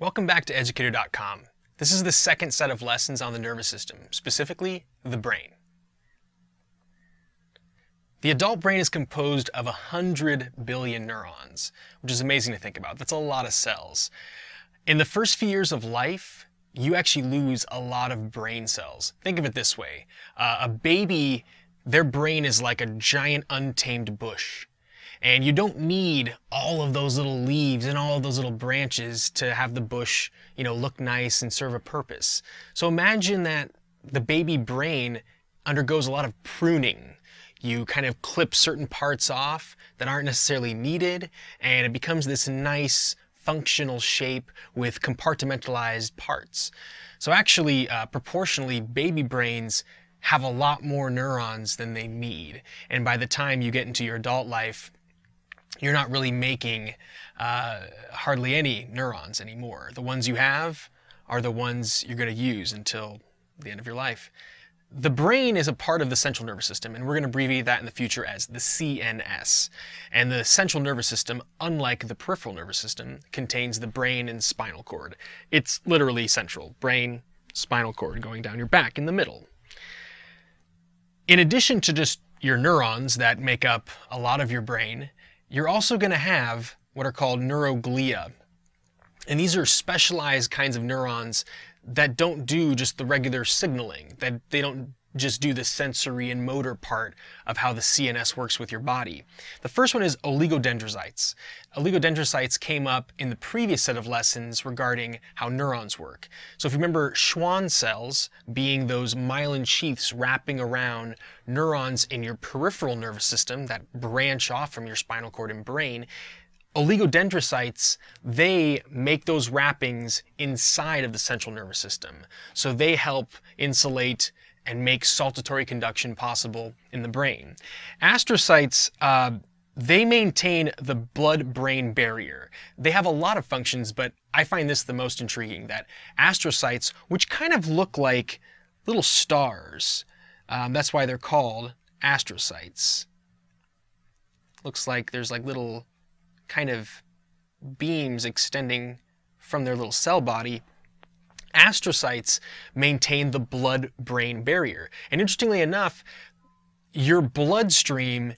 Welcome back to Educator.com. This is the second set of lessons on the nervous system, specifically the brain. The adult brain is composed of 100 billion neurons, which is amazing to think about. That's a lot of cells. In the first few years of life, you actually lose a lot of brain cells. Think of it this way. A baby, their brain is like a giant untamed bush. And you don't need all of those little leaves and all of those little branches to have the bush, you know, look nice and serve a purpose. So imagine that the baby brain undergoes a lot of pruning. You kind of clip certain parts off that aren't necessarily needed, and it becomes this nice functional shape with compartmentalized parts. So actually, proportionally, baby brains have a lot more neurons than they need. And by the time you get into your adult life, you're not really making hardly any neurons anymore. The ones you have are the ones you're going to use until the end of your life. The brain is a part of the central nervous system, and we're going to abbreviate that in the future as the CNS. And the central nervous system, unlike the peripheral nervous system, contains the brain and spinal cord. It's literally central. Brain, spinal cord going down your back in the middle. In addition to just your neurons that make up a lot of your brain, you're also going to have what are called neuroglia. And these are specialized kinds of neurons that don't do just the regular signaling, that they don't just do the sensory and motor part of how the CNS works with your body. The first one is oligodendrocytes. Oligodendrocytes came up in the previous set of lessons regarding how neurons work. So if you remember Schwann cells being those myelin sheaths wrapping around neurons in your peripheral nervous system that branch off from your spinal cord and brain, oligodendrocytes, they make those wrappings inside of the central nervous system. So they help insulate and make saltatory conduction possible in the brain. Astrocytes, they maintain the blood-brain barrier. They have a lot of functions, but I find this the most intriguing, that astrocytes, which kind of look like little stars, that's why they're called astrocytes. Looks like there's like little kind of beams extending from their little cell body. Astrocytes maintain the blood-brain barrier. And interestingly enough, your bloodstream,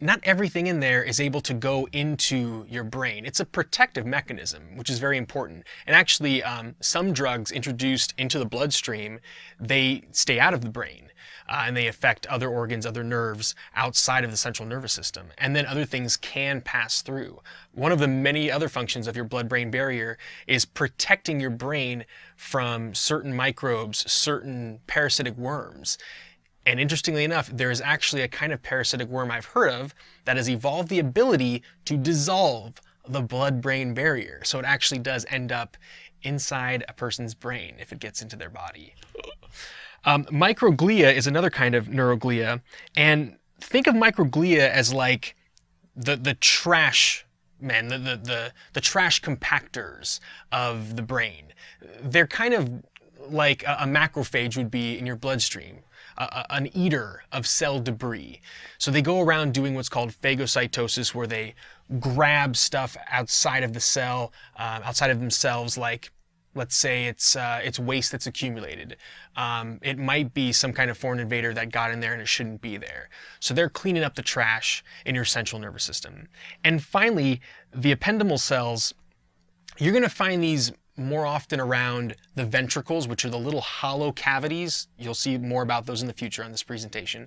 not everything in there is able to go into your brain. It's a protective mechanism, which is very important. And actually, some drugs introduced into the bloodstream, they stay out of the brain. And they affect other organs, other nerves outside of the central nervous system. And then other things can pass through. One of the many other functions of your blood-brain barrier is protecting your brain from certain microbes, certain parasitic worms. And interestingly enough, there is actually a kind of parasitic worm I've heard of that has evolved the ability to dissolve the blood-brain barrier. So it actually does end up inside a person's brain if it gets into their body. Microglia is another kind of neuroglia, and think of microglia as like the trash men, the trash compactors of the brain. They're kind of like a macrophage would be in your bloodstream, an eater of cell debris. So they go around doing what's called phagocytosis, where they grab stuff outside of the cell, outside of themselves, like let's say it's waste that's accumulated. It might be some kind of foreign invader that got in there and it shouldn't be there. So they're cleaning up the trash in your central nervous system. And finally, the ependymal cells, you're going to find these more often around the ventricles, which are the little hollow cavities. You'll see more about those in the future on this presentation.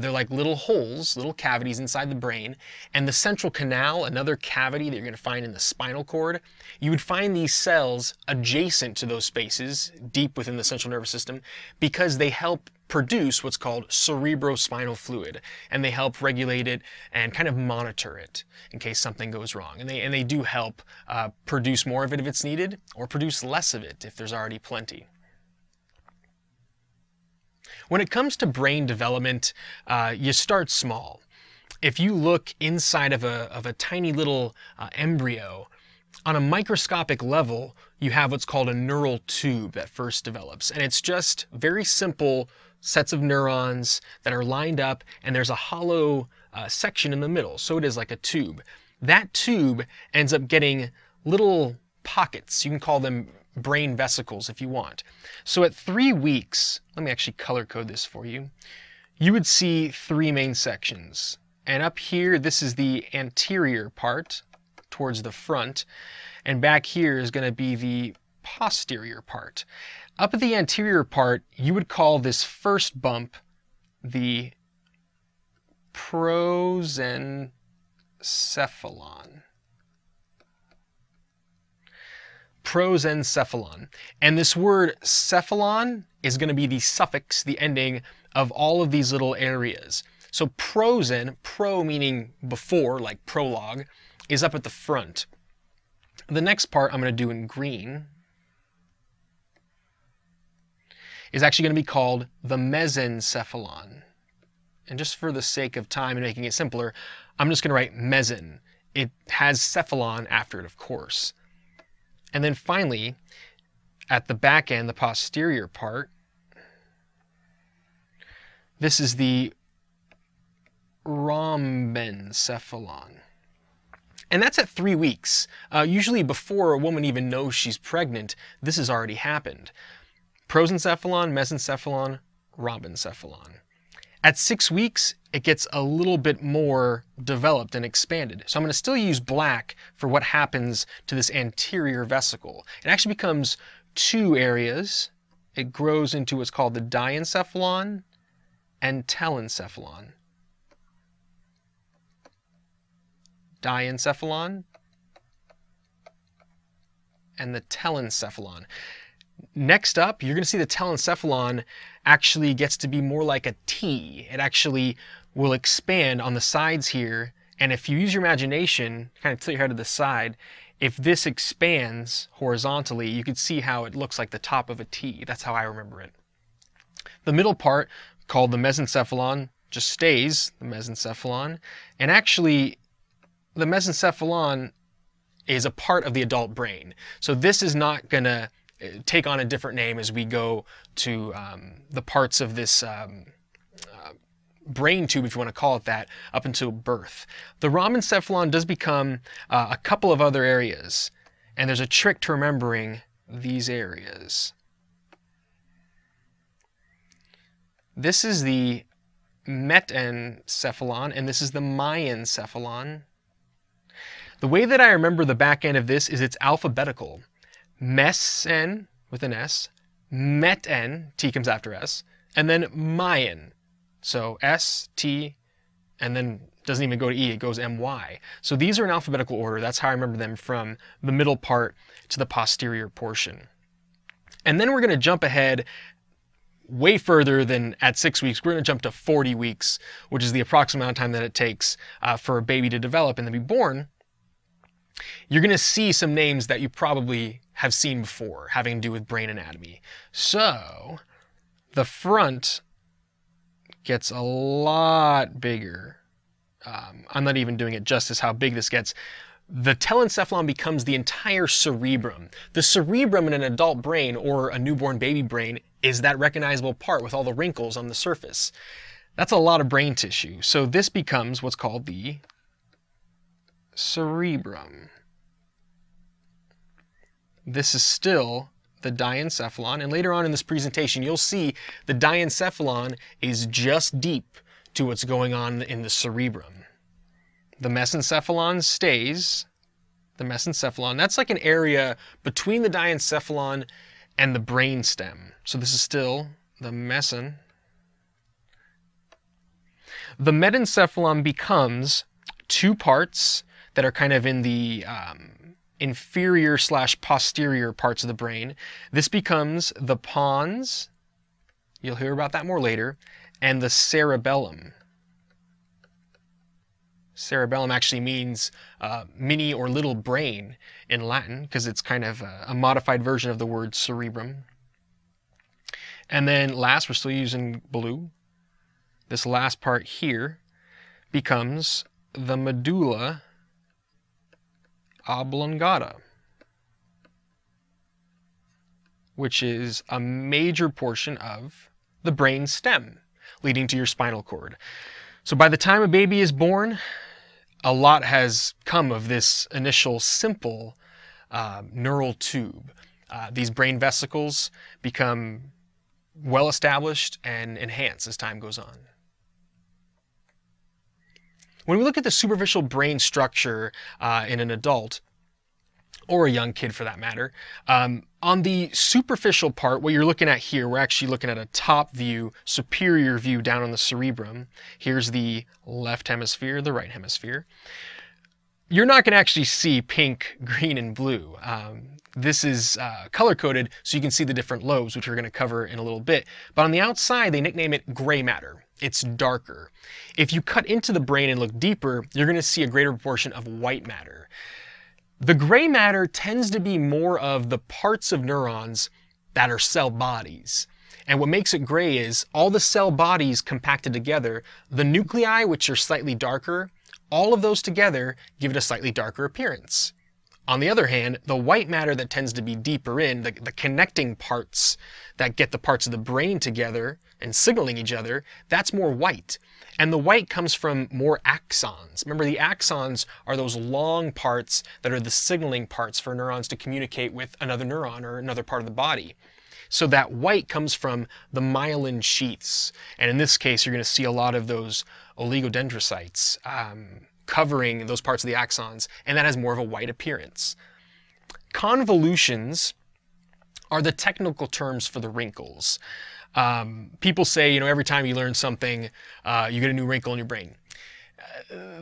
They're like little holes, little cavities inside the brain. And the central canal, another cavity that you're going to find in the spinal cord, you would find these cells adjacent to those spaces deep within the central nervous system because they help produce what's called cerebrospinal fluid, and they help regulate it and kind of monitor it in case something goes wrong. And they do help produce more of it if it's needed, or produce less of it if there's already plenty. When it comes to brain development, you start small. If you look inside of a tiny little embryo, on a microscopic level, you have what's called a neural tube that first develops, and it's just very simple sets of neurons that are lined up, and there's a hollow section in the middle, so it is like a tube. That tube ends up getting little pockets. You can call them brain vesicles if you want. So at 3 weeks, let me actually color code this for you. You would see three main sections. And up here, this is the anterior part towards the front. And back here is going to be the posterior part. Up at the anterior part, you would call this first bump the prosencephalon. Prosencephalon. And this word cephalon is going to be the suffix, the ending of all of these little areas. So prosen, pro meaning before, like prologue, is up at the front. The next part I'm going to do in green is actually going to be called the mesencephalon. And just for the sake of time and making it simpler, I'm just going to write meson. It has cephalon after it, of course. And then finally, at the back end, the posterior part, this is the rhombencephalon. And that's at 3 weeks. Usually before a woman even knows she's pregnant, this has already happened. Prosencephalon, mesencephalon, rhombencephalon. At 6 weeks, it gets a little bit more developed and expanded. So I'm going to still use black for what happens to this anterior vesicle. It actually becomes two areas. It grows into what's called the diencephalon and telencephalon. Diencephalon and the telencephalon. Next up, you're going to see the telencephalon actually gets to be more like a T. It actually will expand on the sides here. And if you use your imagination, kind of tilt your head to the side, if this expands horizontally, you could see how it looks like the top of a T. That's how I remember it. The middle part, called the mesencephalon, just stays the mesencephalon. And actually, the mesencephalon is a part of the adult brain. So this is not going to take on a different name as we go to the parts of this brain tube, if you want to call it that, up until birth. The rhombencephalon does become a couple of other areas, and there's a trick to remembering these areas. This is the metencephalon, and this is the myencephalon. The way that I remember the back end of this is it's alphabetical. Mesen with an S, meten, T comes after S, and then myen. So S, T, and then doesn't even go to E, it goes M-Y. So these are in alphabetical order. That's how I remember them from the middle part to the posterior portion. And then we're going to jump ahead way further than at 6 weeks. We're going to jump to 40 weeks, which is the approximate amount of time that it takes for a baby to develop and then be born. You're going to see some names that you probably have seen before, having to do with brain anatomy. So the front gets a lot bigger. I'm not even doing it justice how big this gets. The telencephalon becomes the entire cerebrum. The cerebrum in an adult brain or a newborn baby brain is that recognizable part with all the wrinkles on the surface. That's a lot of brain tissue. So this becomes what's called the cerebrum. This is still the diencephalon, and later on in this presentation you'll see the diencephalon is just deep to what's going on in the cerebrum. The mesencephalon stays the mesencephalon. That's like an area between the diencephalon and the brainstem. So this is still the mesen. The metencephalon becomes two parts that are kind of in the inferior / posterior parts of the brain. This becomes the pons, you'll hear about that more later, and the cerebellum. Cerebellum actually means mini or little brain in Latin, because it's kind of a modified version of the word cerebrum. And then last, we're still using blue, this last part here becomes the medulla oblongata, which is a major portion of the brain stem leading to your spinal cord. So by the time a baby is born, a lot has come of this initial simple neural tube. These brain vesicles become well established and enhanced as time goes on. When we look at the superficial brain structure in an adult, or a young kid for that matter, on the superficial part, what you're looking at here, we're actually looking at a top view, superior view down on the cerebrum. Here's the left hemisphere, the right hemisphere. You're not going to actually see pink, green, and blue. This is color-coded so you can see the different lobes, which we're going to cover in a little bit. But on the outside, they nickname it gray matter. It's darker. If you cut into the brain and look deeper, you're going to see a greater proportion of white matter. The gray matter tends to be more of the parts of neurons that are cell bodies. And what makes it gray is all the cell bodies compacted together, the nuclei, which are slightly darker, all of those together give it a slightly darker appearance. On the other hand, the white matter that tends to be deeper in, the connecting parts that get the parts of the brain together and signaling each other, that's more white. And the white comes from more axons. Remember, the axons are those long parts that are the signaling parts for neurons to communicate with another neuron or another part of the body. So that white comes from the myelin sheaths. And in this case, you're going to see a lot of those oligodendrocytes covering those parts of the axons, and that has more of a white appearance. Convolutions are the technical terms for the wrinkles. People say, you know, every time you learn something, you get a new wrinkle in your brain.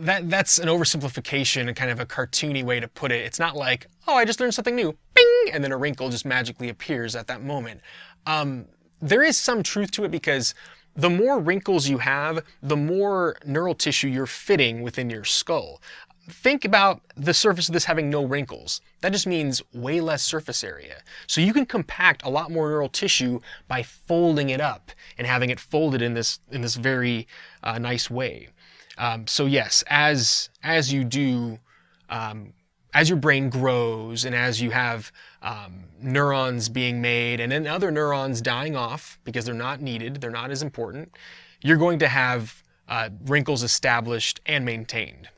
That's an oversimplification and kind of a cartoony way to put it. It's not like, oh, I just learned something new, bing, and then a wrinkle just magically appears at that moment. There is some truth to it because the more wrinkles you have, the more neural tissue you're fitting within your skull. Think about the surface of this having no wrinkles. That just means way less surface area. So you can compact a lot more neural tissue by folding it up and having it folded in this very nice way. So yes, as you do, as your brain grows and as you have neurons being made and then other neurons dying off because they're not needed, they're not as important, you're going to have wrinkles established and maintained.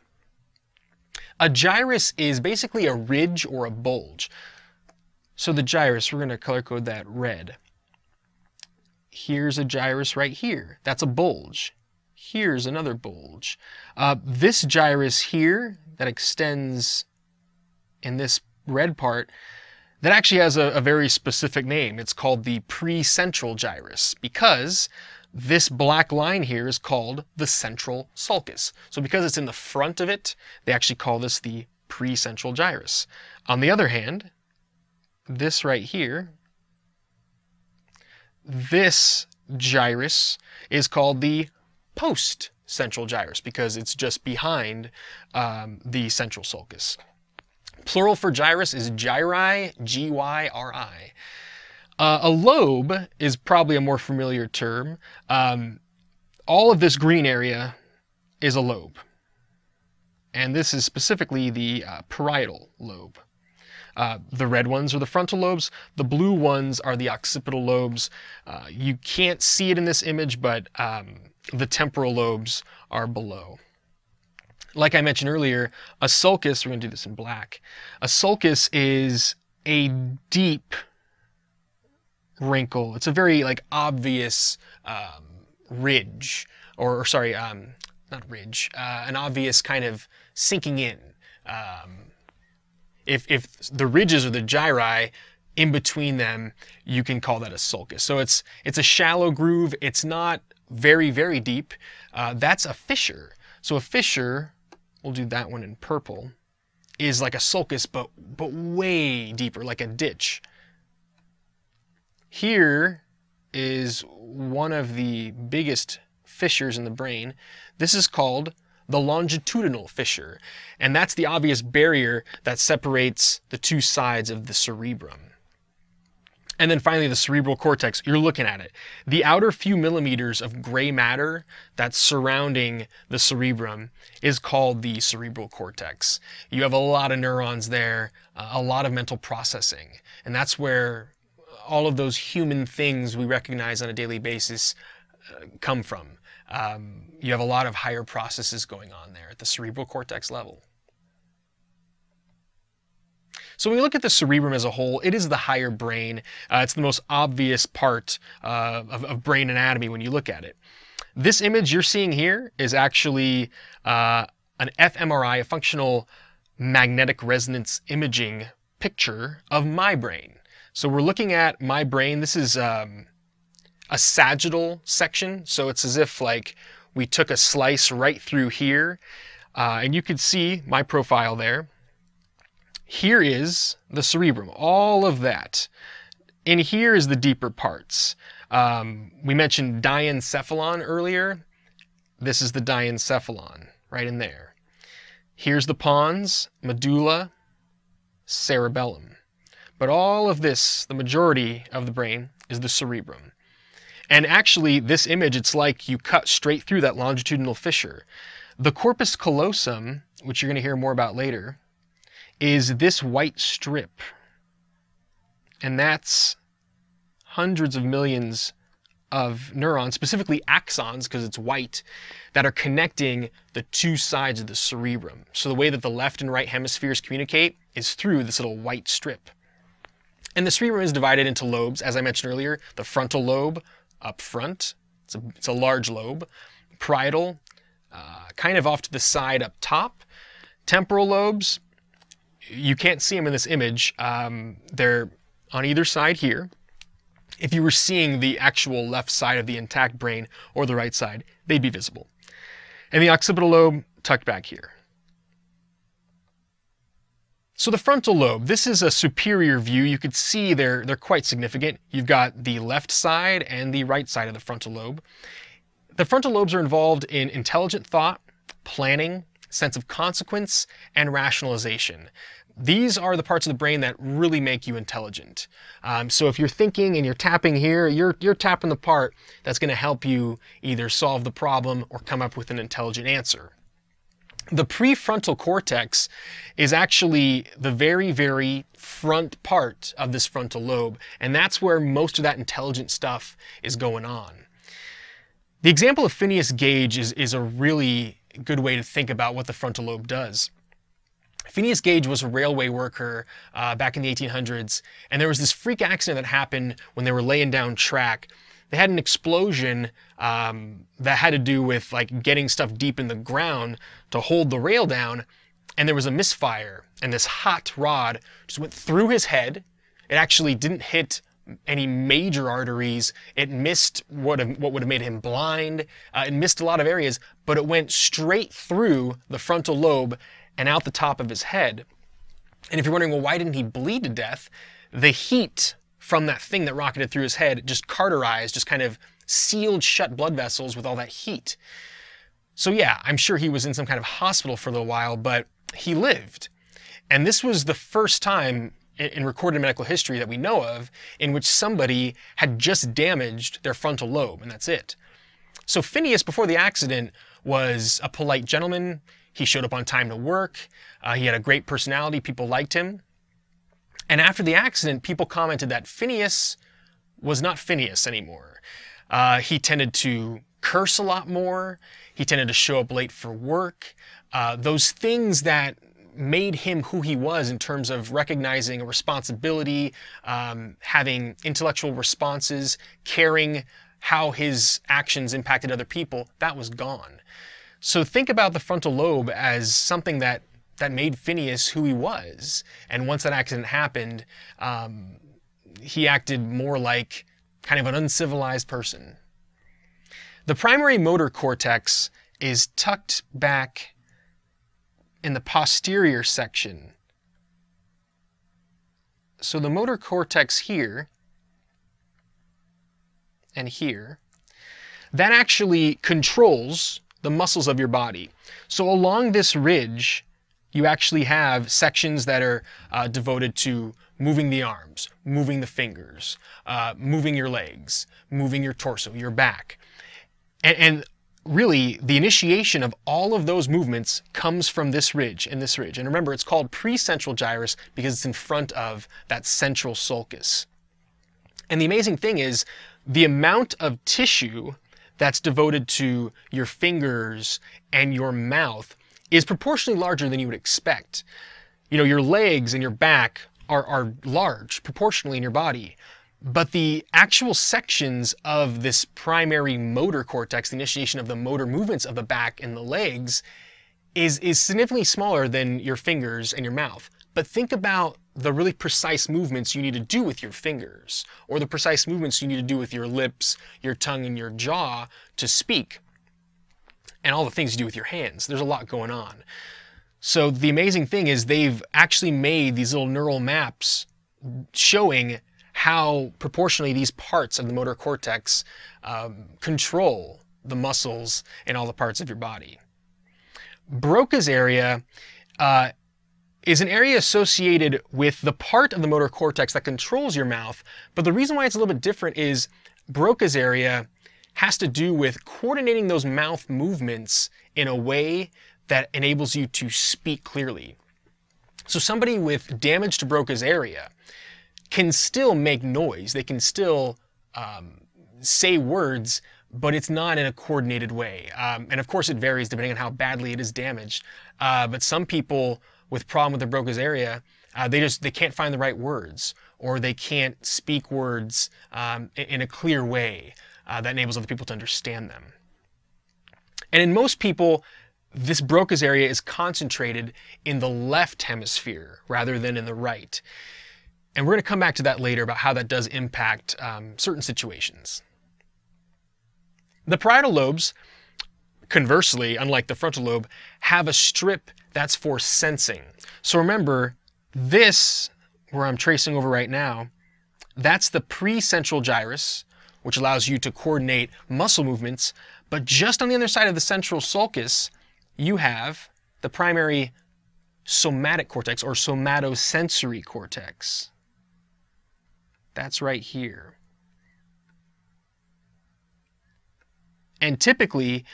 A gyrus is basically a ridge or a bulge. So the gyrus, we're going to color code that red. Here's a gyrus right here. That's a bulge. Here's another bulge. This gyrus here that extends in this red part, that actually has a very specific name. It's called the precentral gyrus because this black line here is called the central sulcus. So because it's in the front of it, they actually call this the precentral gyrus. On the other hand, this right here, this gyrus is called the postcentral gyrus because it's just behind the central sulcus. Plural for gyrus is gyri, G-Y-R-I. A lobe is probably a more familiar term. All of this green area is a lobe. And this is specifically the parietal lobe. The red ones are the frontal lobes. The blue ones are the occipital lobes. You can't see it in this image, but the temporal lobes are below. Like I mentioned earlier, a sulcus, we're going to do this in black, a sulcus is a deep wrinkle. It's a very like obvious ridge, or sorry, not ridge, an obvious kind of sinking in. If the ridges or the gyri, in between them, you can call that a sulcus. So it's a shallow groove. It's not very, very deep. That's a fissure. So a fissure, we'll do that one in purple, is like a sulcus, but way deeper, like a ditch. Here is one of the biggest fissures in the brain. This is called the longitudinal fissure, and that's the obvious barrier that separates the two sides of the cerebrum. And then finally, the cerebral cortex, you're looking at it. The outer few millimeters of gray matter that's surrounding the cerebrum is called the cerebral cortex. You have a lot of neurons there, a lot of mental processing, and that's where all of those human things we recognize on a daily basis come from. You have a lot of higher processes going on there at the cerebral cortex level. So when we look at the cerebrum as a whole, it is the higher brain. It's the most obvious part of brain anatomy when you look at it. This image you're seeing here is actually an fMRI, a functional magnetic resonance imaging picture of my brain. So we're looking at my brain. This is a sagittal section. So it's as if like we took a slice right through here, and you can see my profile there. Here is the cerebrum, all of that. In here is the deeper parts. We mentioned diencephalon earlier. This is the diencephalon right in there. Here's the pons, medulla, cerebellum. But all of this, the majority of the brain, is the cerebrum. And actually, this image, it's like you cut straight through that longitudinal fissure. The corpus callosum, which you're going to hear more about later, is this white strip. And that's hundreds of millions of neurons, specifically axons, because it's white, that are connecting the two sides of the cerebrum. So the way that the left and right hemispheres communicate is through this little white strip. And the cerebrum is divided into lobes, as I mentioned earlier. The frontal lobe up front, it's a large lobe. Parietal, kind of off to the side up top. Temporal lobes, you can't see them in this image. They're on either side here. If you were seeing the actual left side of the intact brain or the right side, they'd be visible. And the occipital lobe tucked back here. So the frontal lobe, this is a superior view. You could see they're quite significant. You've got the left side and the right side of the frontal lobe. The frontal lobes are involved in intelligent thought, planning, sense of consequence, and rationalization. These are the parts of the brain that really make you intelligent. So if you're thinking and you're tapping here, you're tapping the part that's going to help you either solve the problem or come up with an intelligent answer. The prefrontal cortex is actually the very, very front part of this frontal lobe, and that's where most of that intelligent stuff is going on. The example of Phineas Gage is a really good way to think about what the frontal lobe does. Phineas Gage was a railway worker back in the 1800s, and there was this freak accident that happened when they were laying down track. They had an explosion that had to do with like getting stuff deep in the ground to hold the rail down, and there was a misfire, and this hot rod just went through his head. It actually didn't hit any major arteries. It missed what would have made him blind. It missed a lot of areas, but it went straight through the frontal lobe and out the top of his head. And if you're wondering, well, why didn't he bleed to death? The heat from that thing that rocketed through his head just cauterized, just kind of sealed shut blood vessels with all that heat. So yeah, I'm sure he was in some kind of hospital for a little while, but he lived. And this was the first time in recorded medical history that we know of in which somebody had just damaged their frontal lobe, and that's it. So Phineas, before the accident, was a polite gentleman. He showed up on time to work. He had a great personality. People liked him. And after the accident, people commented that Phineas was not Phineas anymore. He tended to curse a lot more. He tended to show up late for work. Those things that made him who he was in terms of recognizing a responsibility, having intellectual responses, caring how his actions impacted other people, that was gone. So think about the frontal lobe as something that made Phineas who he was. And once that accident happened, he acted more like kind of an uncivilized person. The primary motor cortex is tucked back in the posterior section. So the motor cortex here and here, that actually controls the muscles of your body. So along this ridge, you actually have sections that are devoted to moving the arms, moving the fingers, moving your legs, moving your torso, your back. And really, the initiation of all of those movements comes from this ridge and this ridge. And remember, it's called precentral gyrus because it's in front of that central sulcus. And the amazing thing is the amount of tissue that's devoted to your fingers and your mouth is proportionally larger than you would expect. You know, your legs and your back are large proportionally in your body, but the actual sections of this primary motor cortex, the initiation of the motor movements of the back and the legs, is significantly smaller than your fingers and your mouth. But think about the really precise movements you need to do with your fingers, or the precise movements you need to do with your lips, your tongue, and your jaw to speak, and all the things you do with your hands. There's a lot going on. So the amazing thing is they've actually made these little neural maps showing how proportionally these parts of the motor cortex control the muscles and all the parts of your body. Broca's area is an area associated with the part of the motor cortex that controls your mouth, but the reason why it's a little bit different is Broca's area has to do with coordinating those mouth movements in a way that enables you to speak clearly. So somebody with damage to Broca's area can still make noise, they can still say words, but it's not in a coordinated way. And of course it varies depending on how badly it is damaged, but some people with problem with the Broca's area, they can't find the right words, or they can't speak words in a clear way that enables other people to understand them. And in most people, this Broca's area is concentrated in the left hemisphere rather than in the right. And we're going to come back to that later about how that does impact certain situations. The parietal lobes, conversely, unlike the frontal lobe, have a strip that's for sensing. So remember, this, where I'm tracing over right now, that's the precentral gyrus, which allows you to coordinate muscle movements, but just on the other side of the central sulcus, you have the primary somatic cortex, or somatosensory cortex. That's right here. And typically,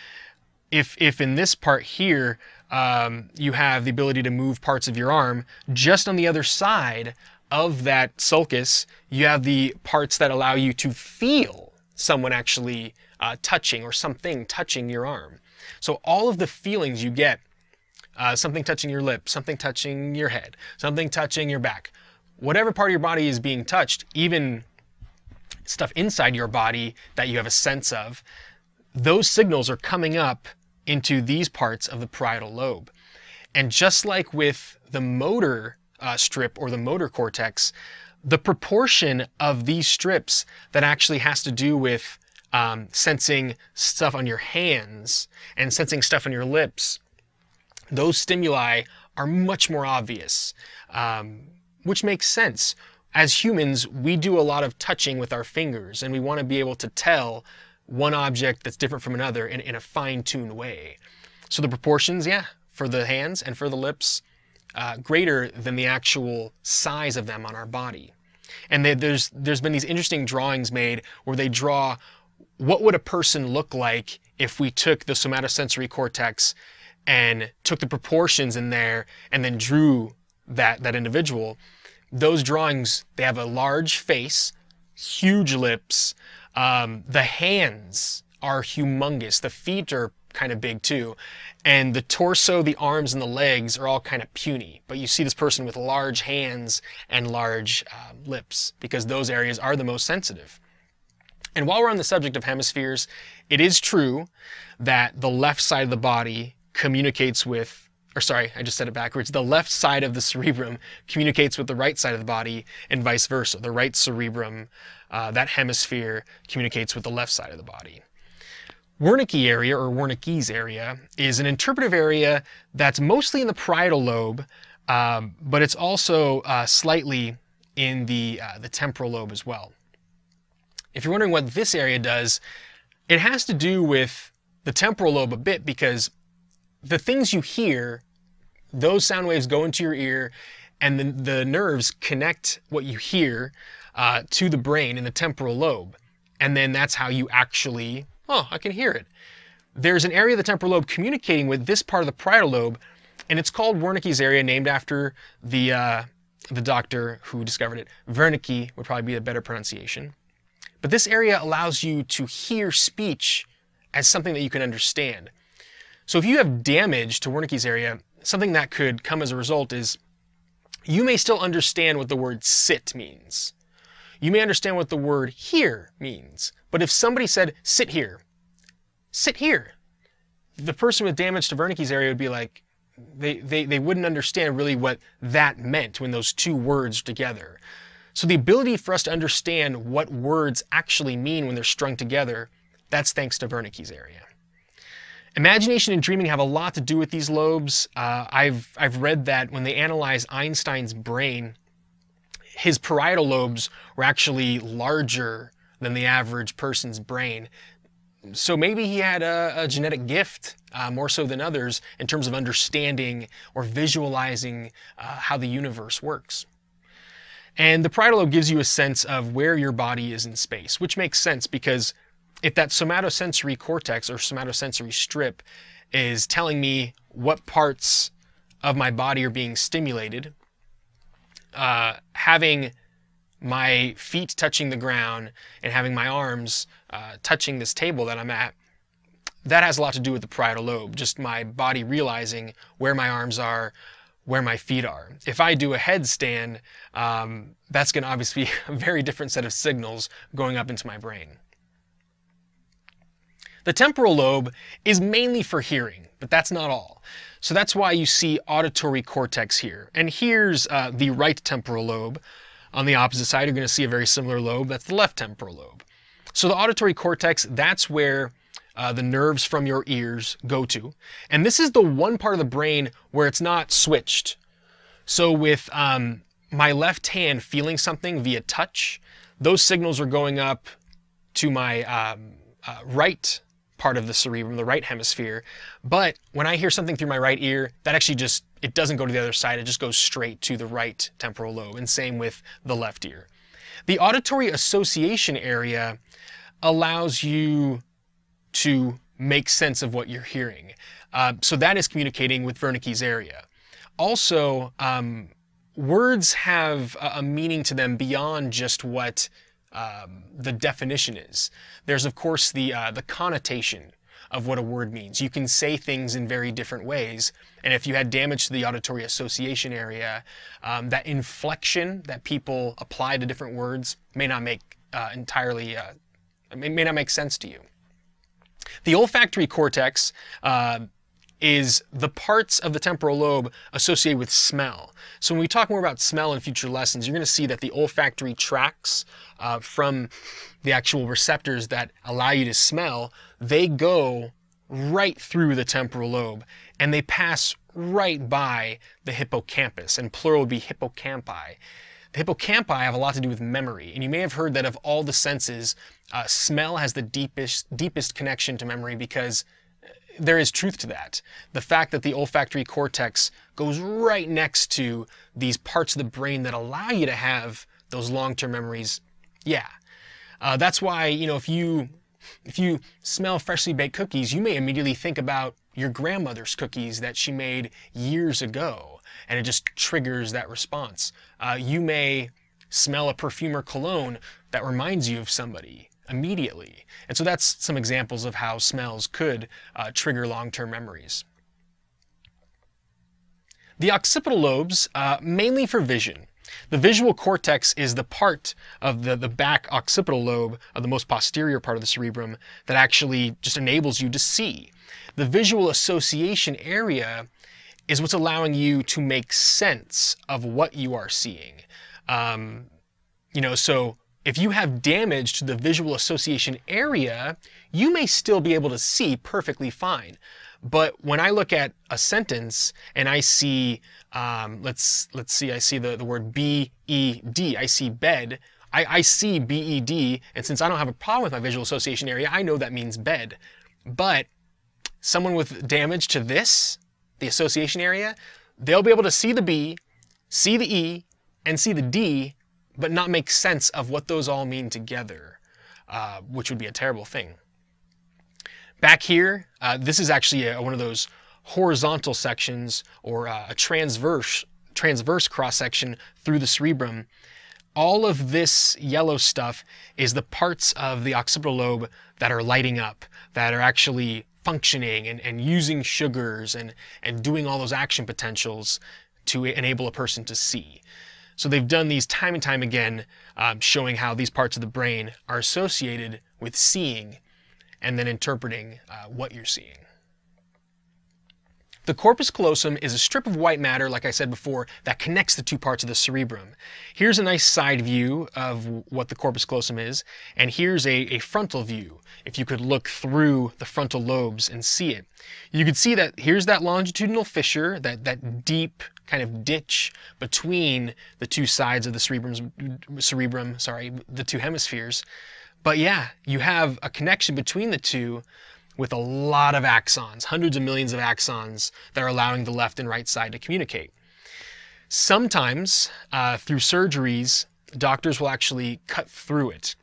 if in this part here, you have the ability to move parts of your arm, just on the other side of that sulcus, you have the parts that allow you to feel someone actually touching, or something touching your arm. So all of the feelings you get, something touching your lip, something touching your head, something touching your back, whatever part of your body is being touched, even stuff inside your body that you have a sense of, those signals are coming up into these parts of the parietal lobe. And just like with the motor strip or the motor cortex, the proportion of these strips that actually has to do with sensing stuff on your hands and sensing stuff on your lips, those stimuli are much more obvious, which makes sense. As humans, we do a lot of touching with our fingers, and we want to be able to tell one object that's different from another in a fine-tuned way. So the proportions, yeah, for the hands and for the lips, greater than the actual size of them on our body. And there's been these interesting drawings made where they draw what would a person look like if we took the somatosensory cortex and took the proportions in there and then drew that individual. Those drawings, they have a large face, huge lips, the hands are humongous, the feet are kind of big too, and the torso, the arms, and the legs are all kind of puny. But you see this person with large hands and large lips, because those areas are the most sensitive. And while we're on the subject of hemispheres, it is true that the left side of the body communicates with, or sorry, I just said it backwards, the left side of the cerebrum communicates with the right side of the body, and vice versa. The right cerebrum, that hemisphere, communicates with the left side of the body. Wernicke's area, or Wernicke's area, is an interpretive area that's mostly in the parietal lobe, but it's also slightly in the temporal lobe as well. If you're wondering what this area does, it has to do with the temporal lobe a bit, because the things you hear, those sound waves go into your ear, and the nerves connect what you hear to the brain in the temporal lobe. And then that's how you actually, oh, I can hear it. There's an area of the temporal lobe communicating with this part of the parietal lobe, and it's called Wernicke's area, named after the doctor who discovered it. Wernicke would probably be a better pronunciation. But this area allows you to hear speech as something that you can understand. So if you have damage to Wernicke's area, something that could come as a result is you may still understand what the word sit means. You may understand what the word here means. But if somebody said, sit here, sit here, the person with damage to Wernicke's area would be like, they wouldn't understand really what that meant when those two words are together. So the ability for us to understand what words actually mean when they're strung together, that's thanks to Wernicke's area. Imagination and dreaming have a lot to do with these lobes. I've read that when they analyze Einstein's brain, his parietal lobes were actually larger than the average person's brain. So maybe he had a genetic gift, more so than others, in terms of understanding or visualizing how the universe works. And the parietal lobe gives you a sense of where your body is in space, which makes sense because if that somatosensory cortex or somatosensory strip is telling me what parts of my body are being stimulated, having my feet touching the ground and having my arms touching this table that I'm at, that has a lot to do with the parietal lobe, just my body realizing where my arms are, where my feet are. If I do a headstand, that's going to obviously be a very different set of signals going up into my brain. The temporal lobe is mainly for hearing, but that's not all. So that's why you see auditory cortex here. And here's the right temporal lobe. On the opposite side, you're going to see a very similar lobe. That's the left temporal lobe. So the auditory cortex, that's where the nerves from your ears go to. And this is the one part of the brain where it's not switched. So with my left hand feeling something via touch, those signals are going up to my right part of the cerebrum, the right hemisphere. But when I hear something through my right ear, that actually just, it doesn't go to the other side, it just goes straight to the right temporal lobe, and same with the left ear. The auditory association area allows you to make sense of what you're hearing. So that is communicating with Wernicke's area. Also, words have a meaning to them beyond just what the definition is. There's of course the connotation of what a word means. You can say things in very different ways, and if you had damage to the auditory association area, that inflection that people apply to different words may not make may not make sense to you. The olfactory cortex is the parts of the temporal lobe associated with smell. So when we talk more about smell in future lessons, you're going to see that the olfactory tracts from the actual receptors that allow you to smell, they go right through the temporal lobe and they pass right by the hippocampus, and plural would be hippocampi. The hippocampi have a lot to do with memory, and you may have heard that of all the senses, smell has the deepest connection to memory because there is truth to that. The fact that the olfactory cortex goes right next to these parts of the brain that allow you to have those long-term memories, yeah. That's why, you know, if you smell freshly baked cookies, you may immediately think about your grandmother's cookies that she made years ago, and it just triggers that response. You may smell a perfume or cologne that reminds you of somebody immediately. And so that's some examples of how smells could trigger long-term memories. The occipital lobes, mainly for vision. The visual cortex is the part of the back occipital lobe, of the most posterior part of the cerebrum, that actually just enables you to see. The visual association area is what's allowing you to make sense of what you are seeing. You know, so if you have damage to the visual association area, you may still be able to see perfectly fine. But when I look at a sentence and I see, let's see, I see the word B-E-D, I see bed, I see B-E-D, and since I don't have a problem with my visual association area, I know that means bed. But someone with damage to this, the association area, they'll be able to see the B, see the E, and see the D, but not make sense of what those all mean together, which would be a terrible thing. Back here, this is actually one of those horizontal sections, or a transverse cross-section through the cerebrum. All of this yellow stuff is the parts of the occipital lobe that are lighting up, that are actually functioning and using sugars and doing all those action potentials to enable a person to see. So they've done these time and time again, showing how these parts of the brain are associated with seeing and then interpreting what you're seeing. The corpus callosum is a strip of white matter, like I said before, that connects the two parts of the cerebrum. Here's a nice side view of what the corpus callosum is, and here's a frontal view, if you could look through the frontal lobes and see it. You could see that here's that longitudinal fissure, that deep kind of ditch between the two sides of the cerebrum, the two hemispheres. But yeah, you have a connection between the two, with a lot of axons, hundreds of millions of axons that are allowing the left and right side to communicate. Sometimes, through surgeries, doctors will actually cut through it.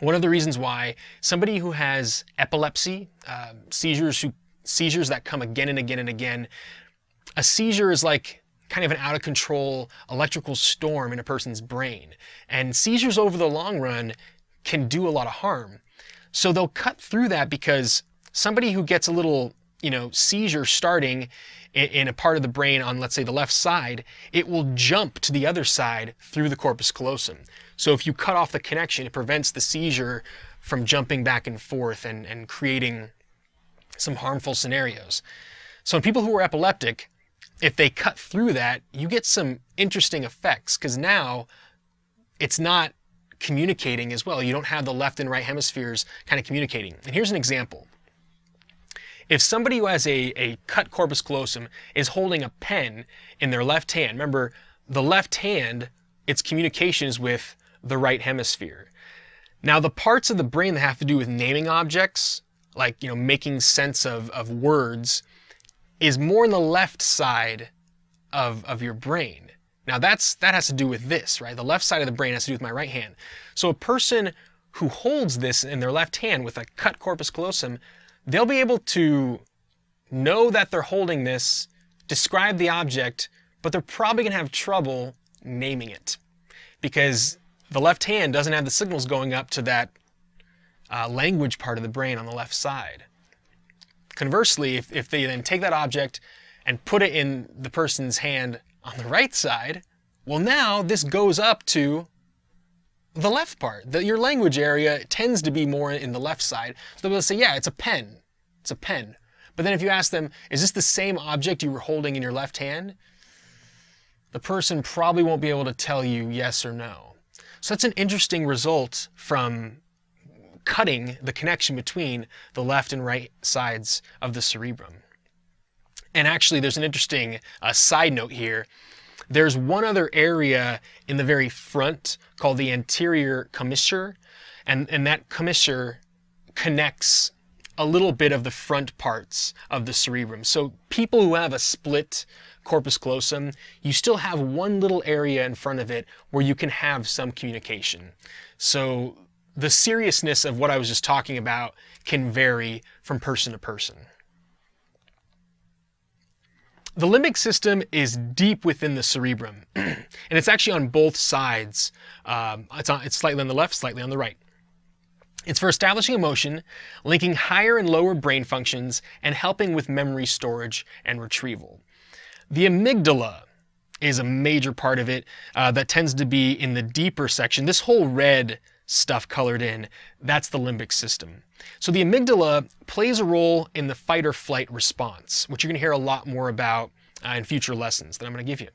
One of the reasons why somebody who has epilepsy, seizures that come again and again and again, a seizure is like kind of an out of control electrical storm in a person's brain. And seizures over the long run can do a lot of harm. So they'll cut through that because somebody who gets a little, seizure starting in a part of the brain on, let's say, the left side, it will jump to the other side through the corpus callosum. So if you cut off the connection, it prevents the seizure from jumping back and forth and creating some harmful scenarios. So in people who are epileptic, if they cut through that, you get some interesting effects because now it's not communicating as well. You don't have the left and right hemispheres kind of communicating. And here's an example. If somebody who has a cut corpus callosum is holding a pen in their left hand, remember the left hand, its communication is with the right hemisphere. Now the parts of the brain that have to do with naming objects, like making sense of words, is more on the left side of your brain. Now that has to do with this, right? The left side of the brain has to do with my right hand. So a person who holds this in their left hand with a cut corpus callosum, they'll be able to know that they're holding this, describe the object, but they're probably gonna have trouble naming it because the left hand doesn't have the signals going up to that language part of the brain on the left side. Conversely, if they then take that object and put it in the person's hand on the right side, well now this goes up to the left part. Your language area tends to be more in the left side. So they'll say, yeah, it's a pen. But then if you ask them, is this the same object you were holding in your left hand? The person probably won't be able to tell you yes or no. So that's an interesting result from cutting the connection between the left and right sides of the cerebrum. And actually, there's an interesting side note here. There's one other area in the very front called the anterior commissure, and that commissure connects a little bit of the front parts of the cerebrum. So people who have a split corpus callosum, you still have one little area in front of it where you can have some communication. So the seriousness of what I was just talking about can vary from person to person. The limbic system is deep within the cerebrum, and it's actually on both sides. It's slightly on the left, slightly on the right. It's for establishing emotion, linking higher and lower brain functions, and helping with memory storage and retrieval. The amygdala is a major part of it that tends to be in the deeper section. This whole red stuff colored in, that's the limbic system. So the amygdala plays a role in the fight or flight response, which you're going to hear a lot more about in future lessons that I'm going to give you.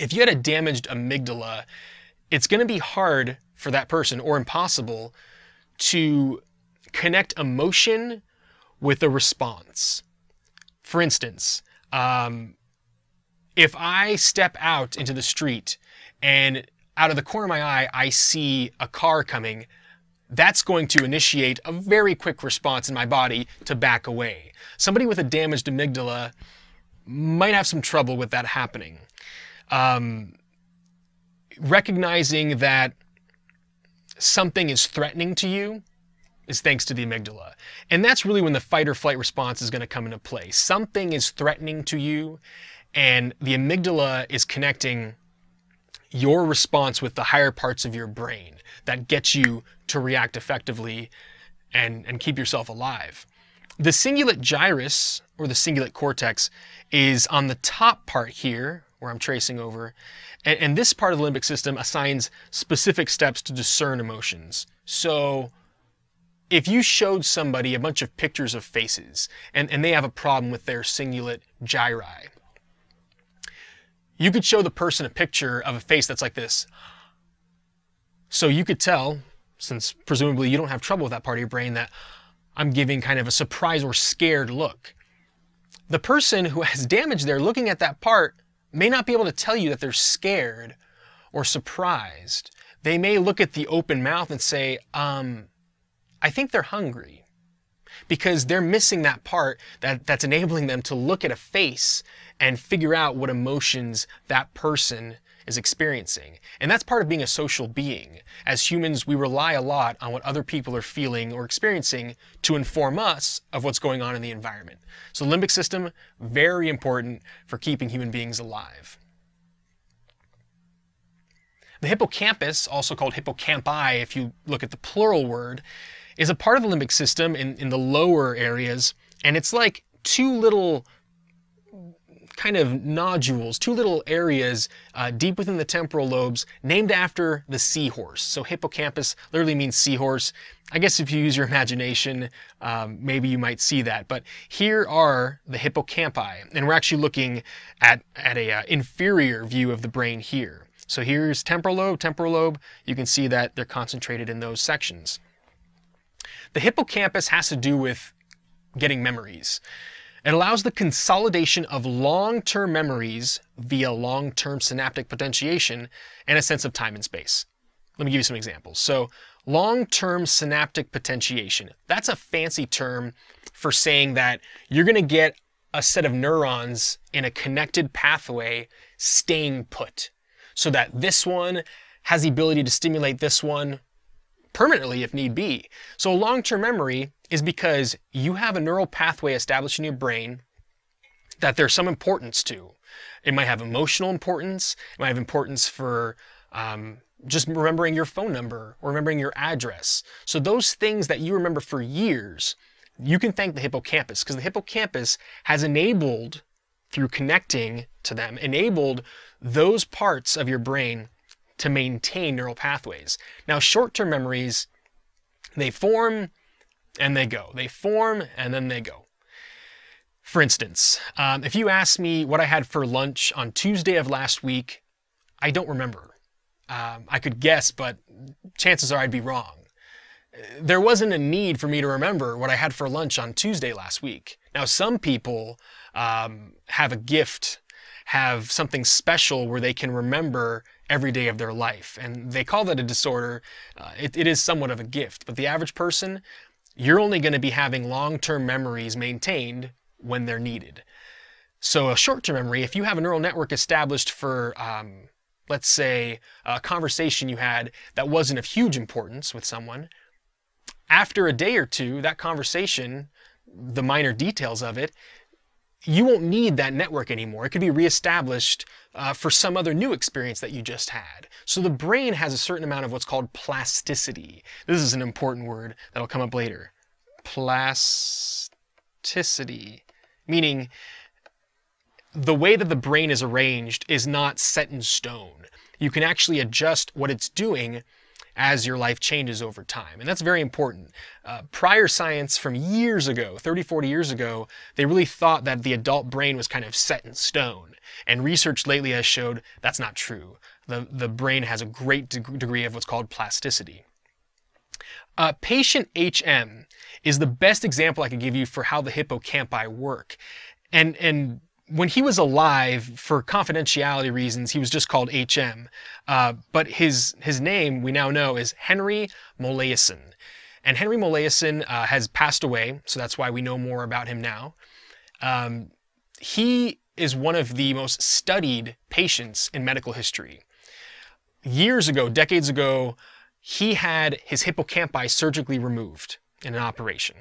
If you had a damaged amygdala, it's going to be hard for that person, or impossible, to connect emotion with a response. For instance, if I step out into the street and out of the corner of my eye, I see a car coming, that's going to initiate a very quick response in my body to back away. Somebody with a damaged amygdala might have some trouble with that happening. Recognizing that something is threatening to you is thanks to the amygdala. And that's really when the fight or flight response is going to come into play. Something is threatening to you, and the amygdala is connecting your response with the higher parts of your brain that gets you to react effectively and keep yourself alive. The cingulate gyrus, or the cingulate cortex, is on the top part here, where I'm tracing over, and this part of the limbic system assigns specific steps to discern emotions. So if you showed somebody a bunch of pictures of faces, and they have a problem with their cingulate gyri, you could show the person a picture of a face that's like this. So you could tell, since presumably you don't have trouble with that part of your brain, that I'm giving kind of a surprised or scared look. The person who has damage there looking at that part may not be able to tell you that they're scared or surprised. They may look at the open mouth and say, I think they're hungry, because they're missing that part that's enabling them to look at a face and figure out what emotions that person is experiencing. And that's part of being a social being. As humans, we rely a lot on what other people are feeling or experiencing to inform us of what's going on in the environment. So the limbic system, very important for keeping human beings alive. The hippocampus, also called hippocampi if you look at the plural word, is a part of the limbic system in the lower areas, and it's like two little kind of nodules, two little areas deep within the temporal lobes named after the seahorse. So hippocampus literally means seahorse. I guess if you use your imagination, maybe you might see that. But here are the hippocampi, and we're actually looking at an inferior view of the brain here. So here's temporal lobe, you can see that they're concentrated in those sections. The hippocampus has to do with getting memories. It allows the consolidation of long-term memories via long-term synaptic potentiation and a sense of time and space. Let me give you some examples. So long-term synaptic potentiation, that's a fancy term for saying that you're going to get a set of neurons in a connected pathway staying put, so that this one has the ability to stimulate this one permanently if need be. So long-term memory is because you have a neural pathway established in your brain that there's some importance to. It might have emotional importance, it might have importance for just remembering your phone number or remembering your address. So those things that you remember for years, you can thank the hippocampus, because the hippocampus has enabled, through connecting to them, enabled those parts of your brain to maintain neural pathways. Now, short-term memories, they form and they go. They form and then they go. For instance, if you ask me what I had for lunch on Tuesday of last week, I don't remember. I could guess, but chances are I'd be wrong. There wasn't a need for me to remember what I had for lunch on Tuesday last week. Now, some people have a gift, have something special where they can remember every day of their life, and they call that a disorder. It is somewhat of a gift, but the average person, you're only going to be having long-term memories maintained when they're needed. So a short-term memory, if you have a neural network established for, let's say, a conversation you had that wasn't of huge importance with someone, after a day or two, that conversation, the minor details of it, you won't need that network anymore. It could be reestablished for some other new experience that you just had. So the brain has a certain amount of what's called plasticity. This is an important word that'll come up later. Plasticity, meaning the way that the brain is arranged is not set in stone. You can actually adjust what it's doing as your life changes over time. And that's very important. Prior science from years ago, 30, 40 years ago, they really thought that the adult brain was kind of set in stone. And research lately has showed that's not true. The brain has a great degree of what's called plasticity. Patient HM is the best example I could give you for how the hippocampi work. And when he was alive, for confidentiality reasons, he was just called HM. But his name, we now know, is Henry Molaison. And Henry Molaison has passed away, so that's why we know more about him now. He is one of the most studied patients in medical history. Years ago, decades ago, he had his hippocampi surgically removed in an operation,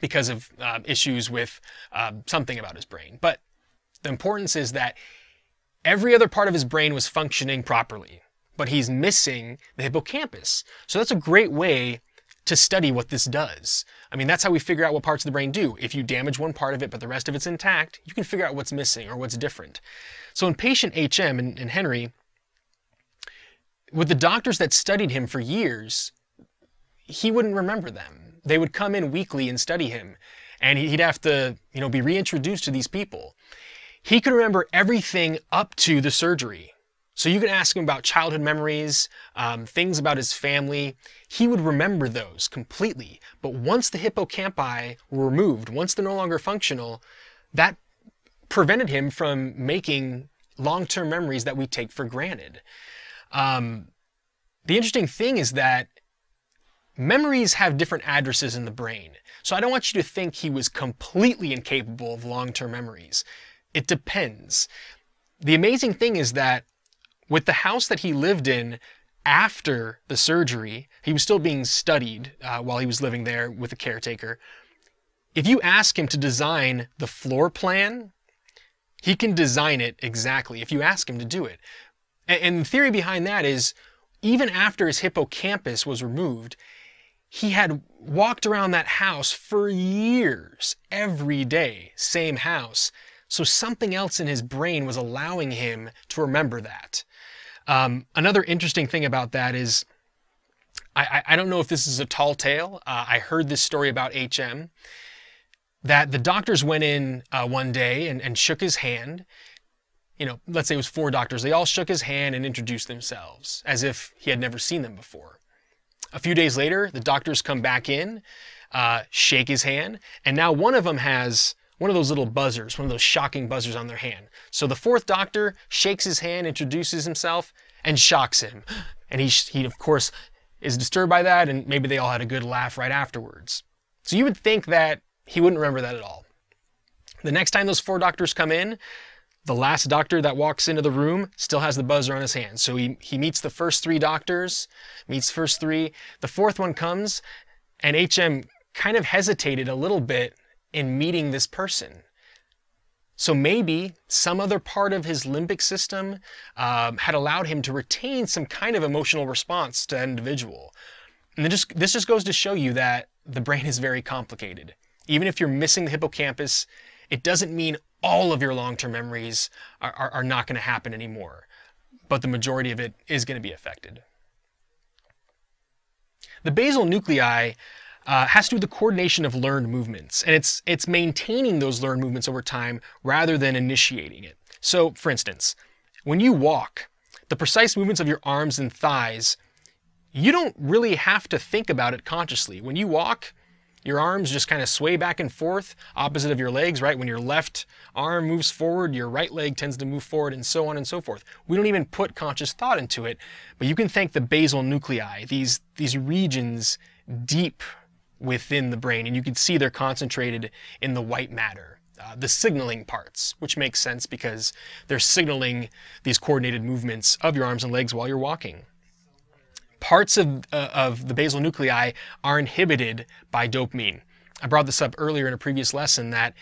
because of issues with something about his brain. But the importance is that every other part of his brain was functioning properly, but he's missing the hippocampus. So that's a great way to study what this does. I mean, that's how we figure out what parts of the brain do. If you damage one part of it but the rest of it's intact, you can figure out what's missing or what's different. So in patient HM and Henry, with the doctors that studied him for years, he wouldn't remember them. They would come in weekly and study him, and he'd have to, you know, be reintroduced to these people. He could remember everything up to the surgery. So you could ask him about childhood memories, things about his family. He would remember those completely. But once the hippocampi were removed, once they're no longer functional, that prevented him from making long-term memories that we take for granted. The interesting thing is that memories have different addresses in the brain. So I don't want you to think he was completely incapable of long-term memories. It depends. The amazing thing is that with the house that he lived in after the surgery, he was still being studied while he was living there with a caretaker. If you ask him to design the floor plan, he can design it exactly if you ask him to do it. And the theory behind that is, even after his hippocampus was removed, he had walked around that house for years, every day, same house. So something else in his brain was allowing him to remember that. Another interesting thing about that is, I don't know if this is a tall tale. I heard this story about HM, that the doctors went in one day and shook his hand. You know, let's say it was 4 doctors. They all shook his hand and introduced themselves as if he had never seen them before. A few days later, the doctors come back in, shake his hand, and now one of them has one of those little buzzers, one of those shocking buzzers on their hand. So the 4th doctor shakes his hand, introduces himself, and shocks him. And he of course, is disturbed by that, and maybe they all had a good laugh right afterwards. So you would think that he wouldn't remember that at all. The next time those 4 doctors come in, the last doctor that walks into the room still has the buzzer on his hand. So he meets the first 3 doctors, the 4th one comes, and HM kind of hesitated a little bit in meeting this person. So maybe some other part of his limbic system had allowed him to retain some kind of emotional response to an individual. And this just goes to show you that the brain is very complicated. Even if you're missing the hippocampus, it doesn't mean all of your long-term memories are not going to happen anymore, but the majority of it is going to be affected. The basal nuclei has to do with the coordination of learned movements, and it's maintaining those learned movements over time rather than initiating it. So, for instance, when you walk, the precise movements of your arms and thighs, you don't really have to think about it consciously. When you walk, your arms just kind of sway back and forth, opposite of your legs, right? When your left arm moves forward, your right leg tends to move forward, and so on and so forth. We don't even put conscious thought into it, but you can thank the basal nuclei, these regions deep within the brain, and you can see they're concentrated in the white matter, the signaling parts, which makes sense because they're signaling these coordinated movements of your arms and legs while you're walking. Parts of the basal nuclei are inhibited by dopamine. I brought this up earlier in a previous lesson that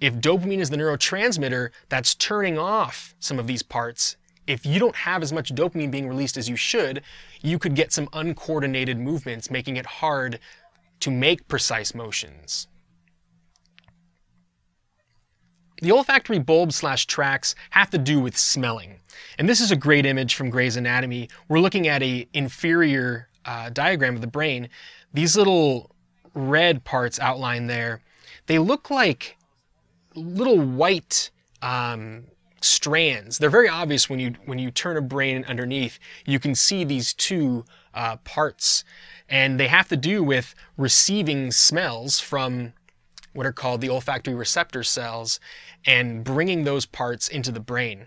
if dopamine is the neurotransmitter that's turning off some of these parts, if you don't have as much dopamine being released as you should, you could get some uncoordinated movements, making it hard to make precise motions. The olfactory bulbs / tracts have to do with smelling. And this is a great image from Gray's Anatomy. We're looking at an inferior diagram of the brain. These little red parts outlined there, they look like little white strands. They're very obvious when you turn a brain underneath. You can see these 2 parts. And they have to do with receiving smells from what are called the olfactory receptor cells and bringing those parts into the brain.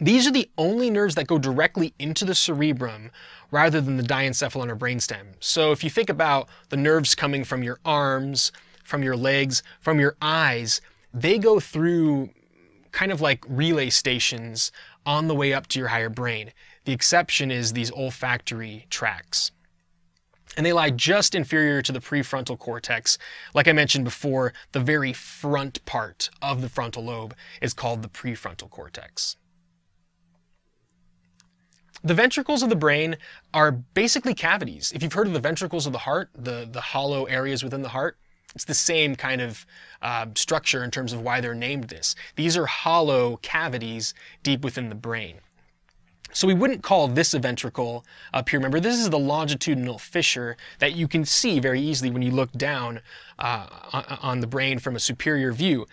These are the only nerves that go directly into the cerebrum rather than the diencephalon or brainstem. So if you think about the nerves coming from your arms, from your legs, from your eyes, they go through kind of like relay stations on the way up to your higher brain. The exception is these olfactory tracts. And they lie just inferior to the prefrontal cortex. Like I mentioned before, the very front part of the frontal lobe is called the prefrontal cortex. The ventricles of the brain are basically cavities. If you've heard of the ventricles of the heart, the hollow areas within the heart, it's the same kind of structure in terms of why they're named this. These are hollow cavities deep within the brain. So we wouldn't call this a ventricle up here. Remember, this is the longitudinal fissure that you can see very easily when you look down on the brain from a superior view.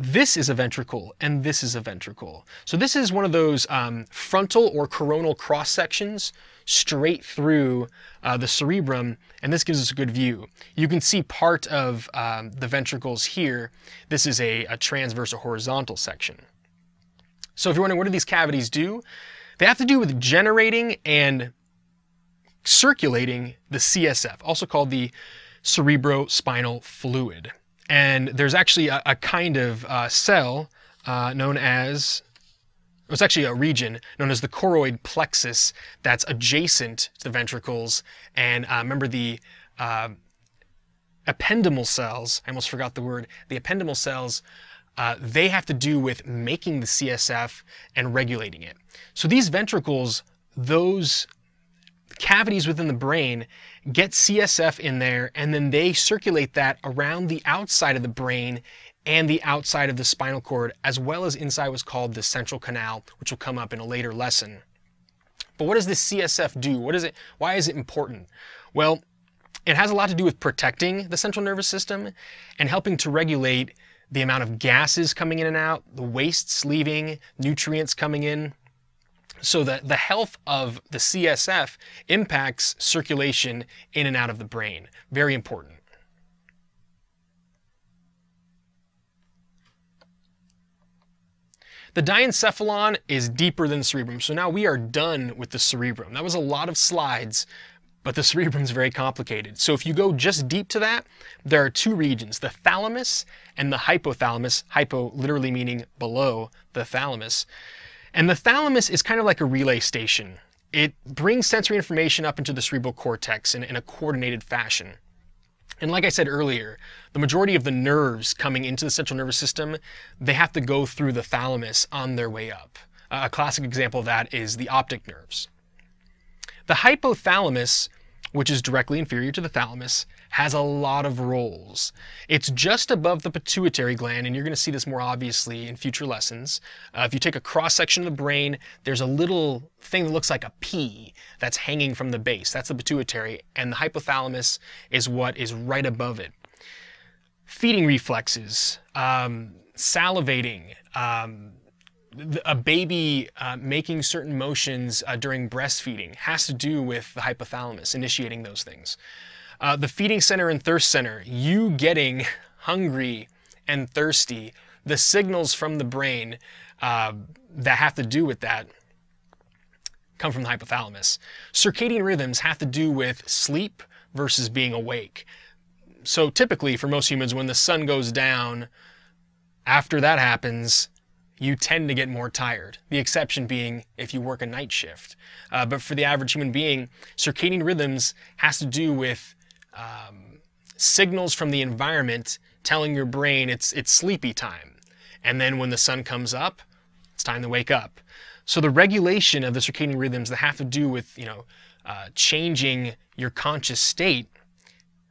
This is a ventricle, and this is a ventricle. So this is one of those frontal or coronal cross sections straight through the cerebrum, and this gives us a good view. You can see part of the ventricles here. This is a transverse or horizontal section. So if you're wondering, what do these cavities do? They have to do with generating and circulating the CSF, also called the cerebrospinal fluid. And there's actually a kind of cell known as, it's actually a region known as the choroid plexus that's adjacent to the ventricles. And remember the ependymal cells, I almost forgot the word, the ependymal cells, they have to do with making the CSF and regulating it. So these ventricles, those cavities within the brain, get CSF in there, and then they circulate that around the outside of the brain and the outside of the spinal cord, as well as inside what's called the central canal, which will come up in a later lesson. But what does this CSF do? What is it? Why is it important? Well, it has a lot to do with protecting the central nervous system and helping to regulate the amount of gases coming in and out, the wastes leaving, nutrients coming in. So the health of the CSF impacts circulation in and out of the brain. Very important. The diencephalon is deeper than the cerebrum. So now we are done with the cerebrum. That was a lot of slides, but the cerebrum is very complicated. So if you go just deep to that, there are two regions, the thalamus and the hypothalamus, hypo literally meaning below the thalamus. And the thalamus is kind of like a relay station. It brings sensory information up into the cerebral cortex in a coordinated fashion. And like I said earlier, the majority of the nerves coming into the central nervous system, they have to go through the thalamus on their way up. A classic example of that is the optic nerves. The hypothalamus, which is directly inferior to the thalamus, has a lot of roles. It's just above the pituitary gland, and you're going to see this more obviously in future lessons. If you take a cross-section of the brain, there's a little thing that looks like a pea that's hanging from the base. That's the pituitary, and the hypothalamus is what is right above it. Feeding reflexes, salivating, a baby making certain motions during breastfeeding has to do with the hypothalamus initiating those things. The feeding center and thirst center, you getting hungry and thirsty, the signals from the brain that have to do with that come from the hypothalamus. Circadian rhythms have to do with sleep versus being awake. So typically for most humans, when the sun goes down, after that happens, you tend to get more tired, the exception being if you work a night shift. But for the average human being, circadian rhythms has to do with signals from the environment telling your brain it's sleepy time. And then when the sun comes up, it's time to wake up. So the regulation of the circadian rhythms that have to do with, you know, changing your conscious state,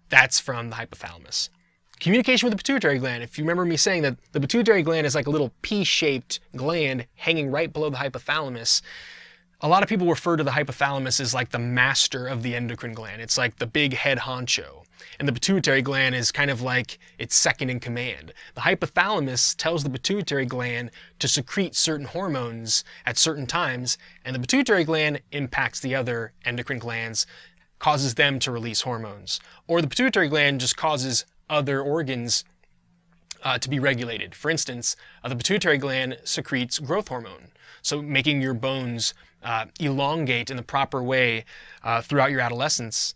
that's from the hypothalamus. Communication with the pituitary gland. If you remember me saying that the pituitary gland is like a little pea-shaped gland hanging right below the hypothalamus, a lot of people refer to the hypothalamus as like the master of the endocrine gland. It's like the big head honcho. And the pituitary gland is kind of like its second in command. The hypothalamus tells the pituitary gland to secrete certain hormones at certain times, and the pituitary gland impacts the other endocrine glands, causes them to release hormones. Or the pituitary gland just causes other organs to be regulated. For instance, the pituitary gland secretes growth hormone, so making your bones elongate in the proper way throughout your adolescence.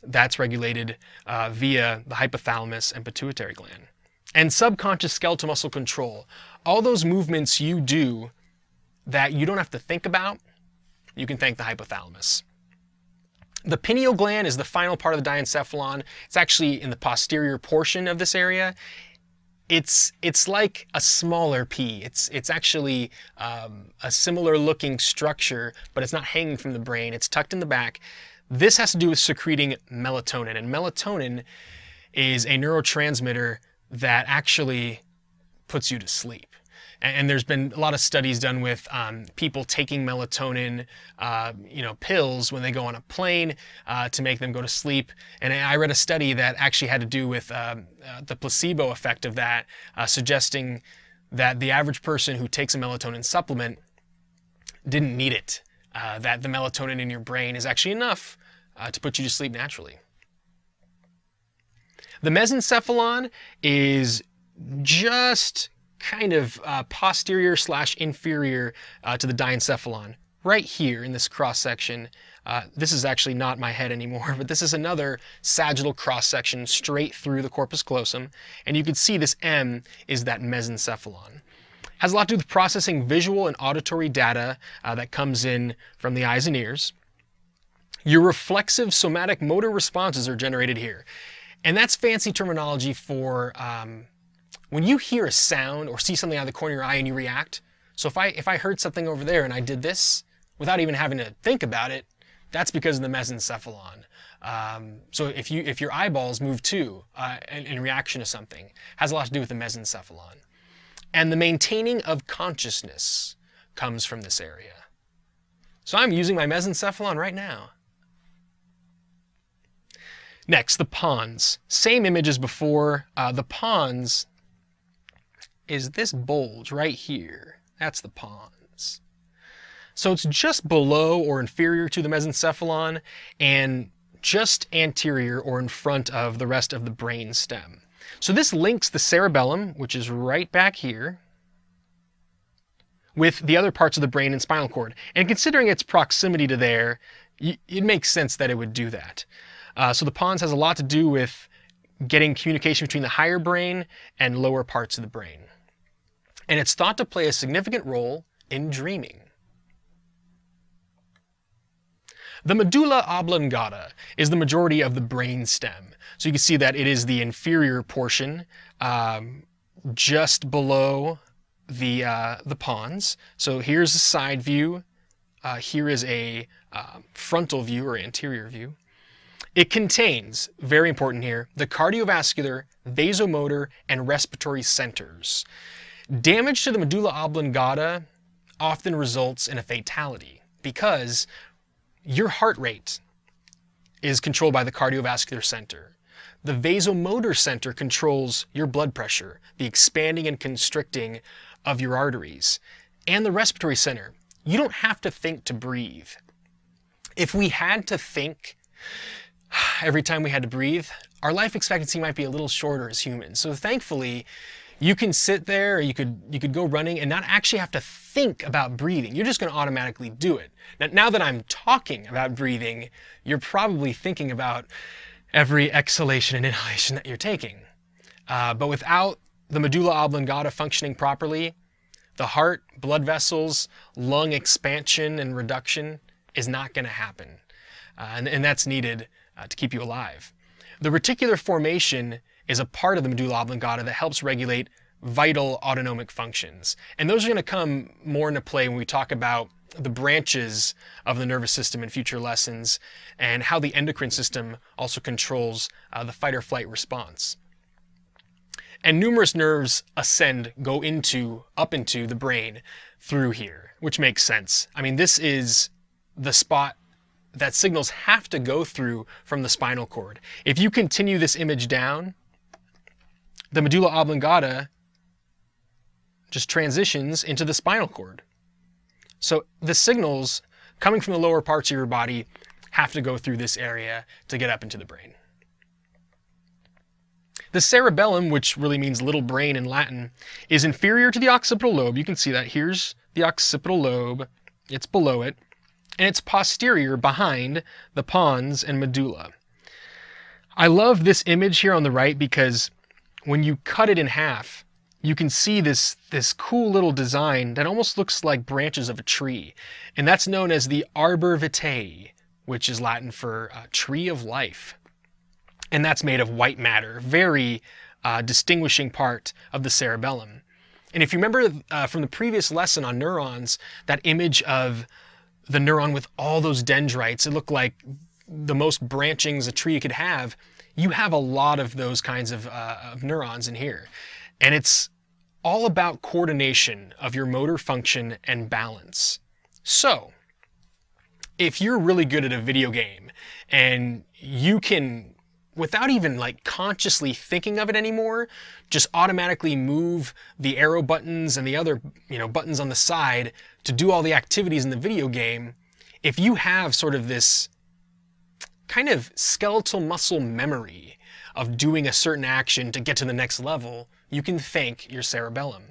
That's regulated via the hypothalamus and pituitary gland. And subconscious skeletal muscle control. All those movements you do that you don't have to think about, you can thank the hypothalamus. The pineal gland is the final part of the diencephalon. It's actually in the posterior portion of this area. It's like a smaller pea. It's actually a similar looking structure, but it's not hanging from the brain. It's tucked in the back. This has to do with secreting melatonin, and melatonin is a neurotransmitter that actually puts you to sleep. And there's been a lot of studies done with people taking melatonin, pills when they go on a plane to make them go to sleep. And I read a study that actually had to do with the placebo effect of that, suggesting that the average person who takes a melatonin supplement didn't need it, that the melatonin in your brain is actually enough to put you to sleep naturally. The mesencephalon is just kind of posterior / inferior to the diencephalon. Right here in this cross-section, this is actually not my head anymore, but this is another sagittal cross-section straight through the corpus callosum, and you can see this M is that mesencephalon. Has a lot to do with processing visual and auditory data that comes in from the eyes and ears. Your reflexive somatic motor responses are generated here, and that's fancy terminology for when you hear a sound or see something out of the corner of your eye and you react. So if I heard something over there and I did this without even having to think about it, that's because of the mesencephalon. So if your eyeballs move too in reaction to something, has a lot to do with the mesencephalon. And the maintaining of consciousness comes from this area. So I'm using my mesencephalon right now. Next, the pons. Same image as before. The pons is this bulge right here. That's the pons. So it's just below or inferior to the mesencephalon and just anterior or in front of the rest of the brain stem. So this links the cerebellum, which is right back here, with the other parts of the brain and spinal cord. And considering its proximity to there, it makes sense that it would do that. So the pons has a lot to do with getting communication between the higher brain and lower parts of the brain. And it's thought to play a significant role in dreaming. The medulla oblongata is the majority of the brain stem. So you can see that it is the inferior portion, just below the pons. So here's a side view. Here is a frontal view or anterior view. It contains, very important here, the cardiovascular, vasomotor, and respiratory centers. Damage to the medulla oblongata often results in a fatality because your heart rate is controlled by the cardiovascular center. The vasomotor center controls your blood pressure, the expanding and constricting of your arteries, and the respiratory center. You don't have to think to breathe. If we had to think every time we had to breathe, our life expectancy might be a little shorter as humans. So thankfully, you can sit there, or you could go running and not actually have to think about breathing. You're just going to automatically do it. Now that I'm talking about breathing, you're probably thinking about every exhalation and inhalation that you're taking. But without the medulla oblongata functioning properly, the heart, blood vessels, lung expansion and reduction is not going to happen. And that's needed to keep you alive. The reticular formation is a part of the medulla oblongata that helps regulate vital autonomic functions. And those are going to come more into play when we talk about the branches of the nervous system in future lessons and how the endocrine system also controls the fight or flight response. And numerous nerves ascend, go into, up into the brain through here, which makes sense. I mean, this is the spot that signals have to go through from the spinal cord. If you continue this image down, the medulla oblongata just transitions into the spinal cord. So the signals coming from the lower parts of your body have to go through this area to get up into the brain. The cerebellum, which really means little brain in Latin, is inferior to the occipital lobe. You can see that. Here's the occipital lobe. It's below it. And it's posterior behind the pons and medulla. I love this image here on the right because when you cut it in half, you can see this cool little design that almost looks like branches of a tree. And that's known as the arbor vitae, which is Latin for tree of life. And that's made of white matter, very distinguishing part of the cerebellum. And if you remember from the previous lesson on neurons, that image of the neuron with all those dendrites, it looked like the most branchings a tree could have. You have a lot of those kinds of neurons in here. And it's all about coordination of your motor function and balance. So if you're really good at a video game and you can, without even like consciously thinking of it anymore, just automatically move the arrow buttons and the other, you know, buttons on the side to do all the activities in the video game, if you have sort of this kind of skeletal muscle memory of doing a certain action to get to the next level, you can thank your cerebellum.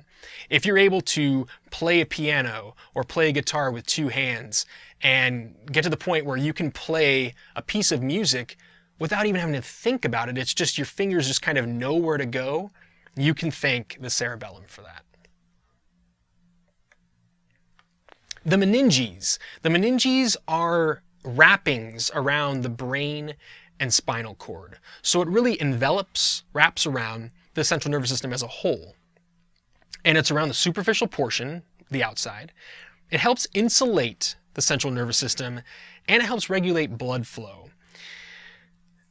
If you're able to play a piano or play a guitar with two hands and get to the point where you can play a piece of music without even having to think about it, it's just your fingers just kind of know where to go, you can thank the cerebellum for that. The meninges. The meninges are wrappings around the brain and spinal cord. So it really envelops, wraps around the central nervous system as a whole. And it's around the superficial portion, the outside. It helps insulate the central nervous system, and it helps regulate blood flow.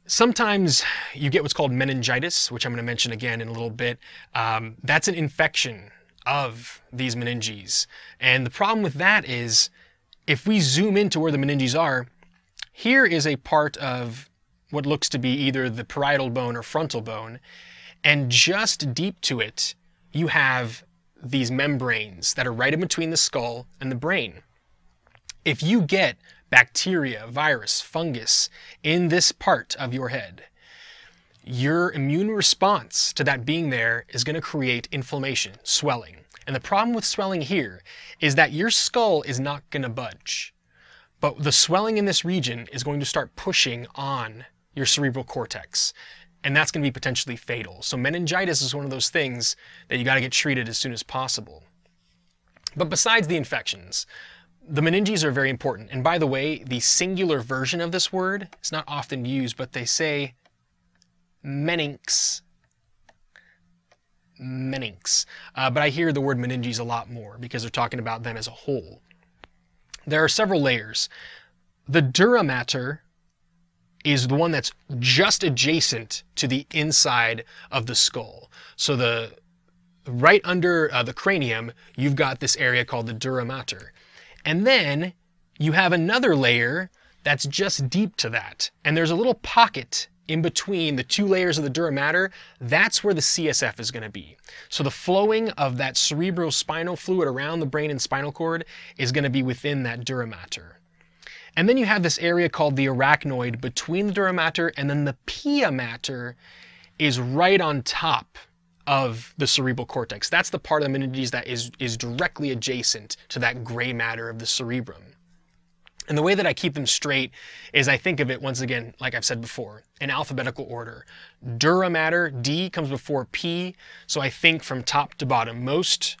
Sometimes you get what's called meningitis, which I'm going to mention again in a little bit. That's an infection of these meninges. And the problem with that is, if we zoom into where the meninges are, here is a part of what looks to be either the parietal bone or frontal bone, and just deep to it, you have these membranes that are right in between the skull and the brain. If you get bacteria, virus, fungus in this part of your head, your immune response to that being there is going to create inflammation, swelling. And the problem with swelling here is that your skull is not going to budge, but the swelling in this region is going to start pushing on your cerebral cortex. And that's going to be potentially fatal. So meningitis is one of those things that you got to get treated as soon as possible. But besides the infections, the meninges are very important. And by the way, the singular version of this word is not often used, but they say meninx. Meninx. But I hear the word meninges a lot more because they're talking about them as a whole. There are several layers. The dura mater is the one that's just adjacent to the inside of the skull. So the right under the cranium, you've got this area called the dura mater. And then you have another layer that's just deep to that. And there's a little pocket in between the two layers of the dura mater. That's where the CSF is going to be. So the flowing of that cerebrospinal fluid around the brain and spinal cord is going to be within that dura mater. And then you have this area called the arachnoid between the dura mater, and then the pia mater is right on top of the cerebral cortex. That's the part of the meninges that is directly adjacent to that gray matter of the cerebrum. And the way that I keep them straight is I think of it, once again, like I've said before, in alphabetical order. Dura mater, D, comes before P, so I think from top to bottom, most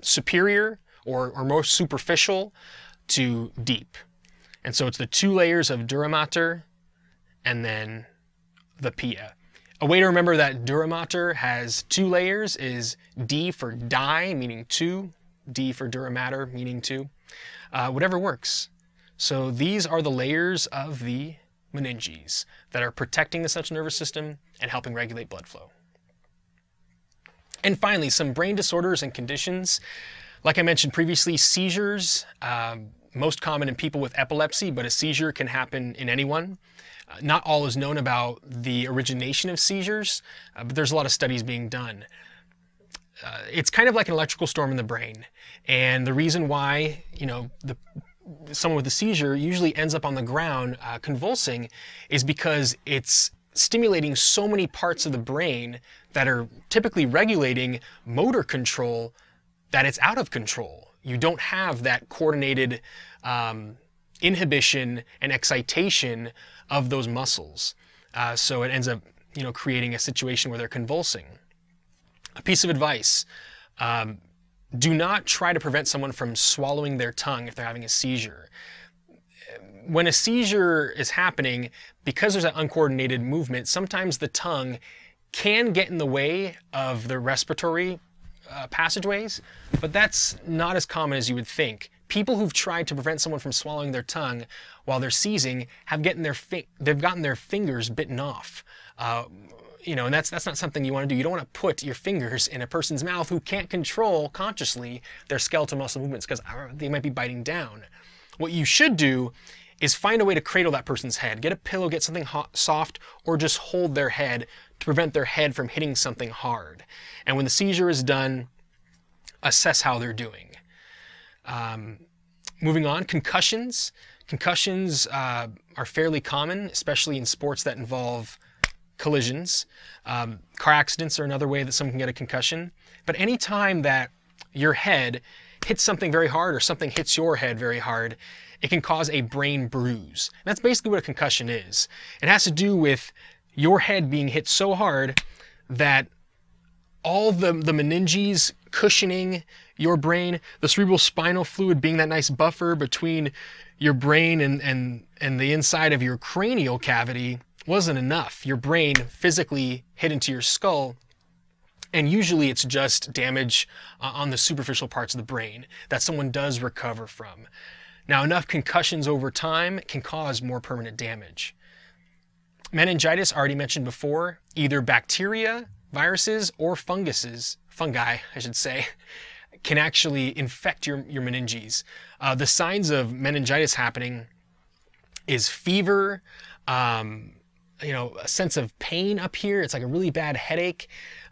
superior or most superficial to deep. And so it's the two layers of dura mater and then the pia. A way to remember that dura mater has two layers is D for di, meaning two, D for dura mater, meaning two, whatever works. So these are the layers of the meninges that are protecting the central nervous system and helping regulate blood flow. And finally, some brain disorders and conditions. Like I mentioned previously, seizures, most common in people with epilepsy, but a seizure can happen in anyone. Not all is known about the origination of seizures, but there's a lot of studies being done. It's kind of like an electrical storm in the brain. And the reason why, you know, someone with a seizure usually ends up on the ground convulsing is because it's stimulating so many parts of the brain that are typically regulating motor control that it's out of control. You don't have that coordinated inhibition and excitation of those muscles. So it ends up, you know, creating a situation where they're convulsing. A piece of advice, do not try to prevent someone from swallowing their tongue if they're having a seizure. When a seizure is happening, because there's that uncoordinated movement, sometimes the tongue can get in the way of the respiratory passageways, but that's not as common as you would think. People who've tried to prevent someone from swallowing their tongue while they're seizing have gotten their fingers bitten off. And that's not something you want to do. You don't want to put your fingers in a person's mouth who can't control consciously their skeletal muscle movements, because they might be biting down. What you should do is find a way to cradle that person's head. Get a pillow, get something hot, soft, or just hold their head to prevent their head from hitting something hard. And when the seizure is done, assess how they're doing. Moving on, concussions. Concussions are fairly common, especially in sports that involve collisions. Car accidents are another way that someone can get a concussion. But any time that your head hits something very hard or something hits your head very hard, it can cause a brain bruise. And that's basically what a concussion is. It has to do with your head being hit so hard that all the meninges cushioning your brain, the cerebral spinal fluid being that nice buffer between your brain and the inside of your cranial cavity, wasn't enough. Your brain physically hit into your skull, and usually it's just damage on the superficial parts of the brain that someone does recover from. Now, enough concussions over time can cause more permanent damage. Meningitis, already mentioned before, either bacteria, viruses, or fungi, can actually infect your meninges. The signs of meningitis happening is fever, a sense of pain up here. It's like a really bad headache,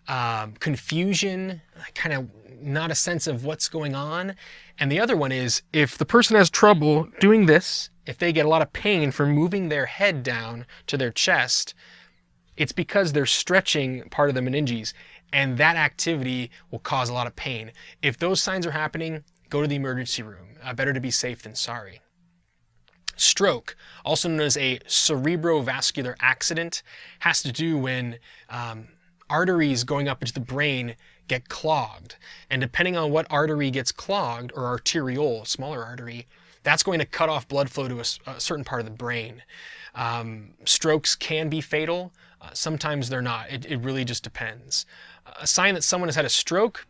confusion, kind of not a sense of what's going on. And the other one is, if the person has trouble doing this, if they get a lot of pain from moving their head down to their chest, it's because they're stretching part of the meninges, and that activity will cause a lot of pain. If those signs are happening, go to the emergency room. Better to be safe than sorry. Stroke, also known as a cerebrovascular accident, has to do when arteries going up into the brain get clogged. And depending on what artery gets clogged, or arteriole, smaller artery, that's going to cut off blood flow to a certain part of the brain. Strokes can be fatal. Sometimes they're not. It really just depends. A sign that someone has had a stroke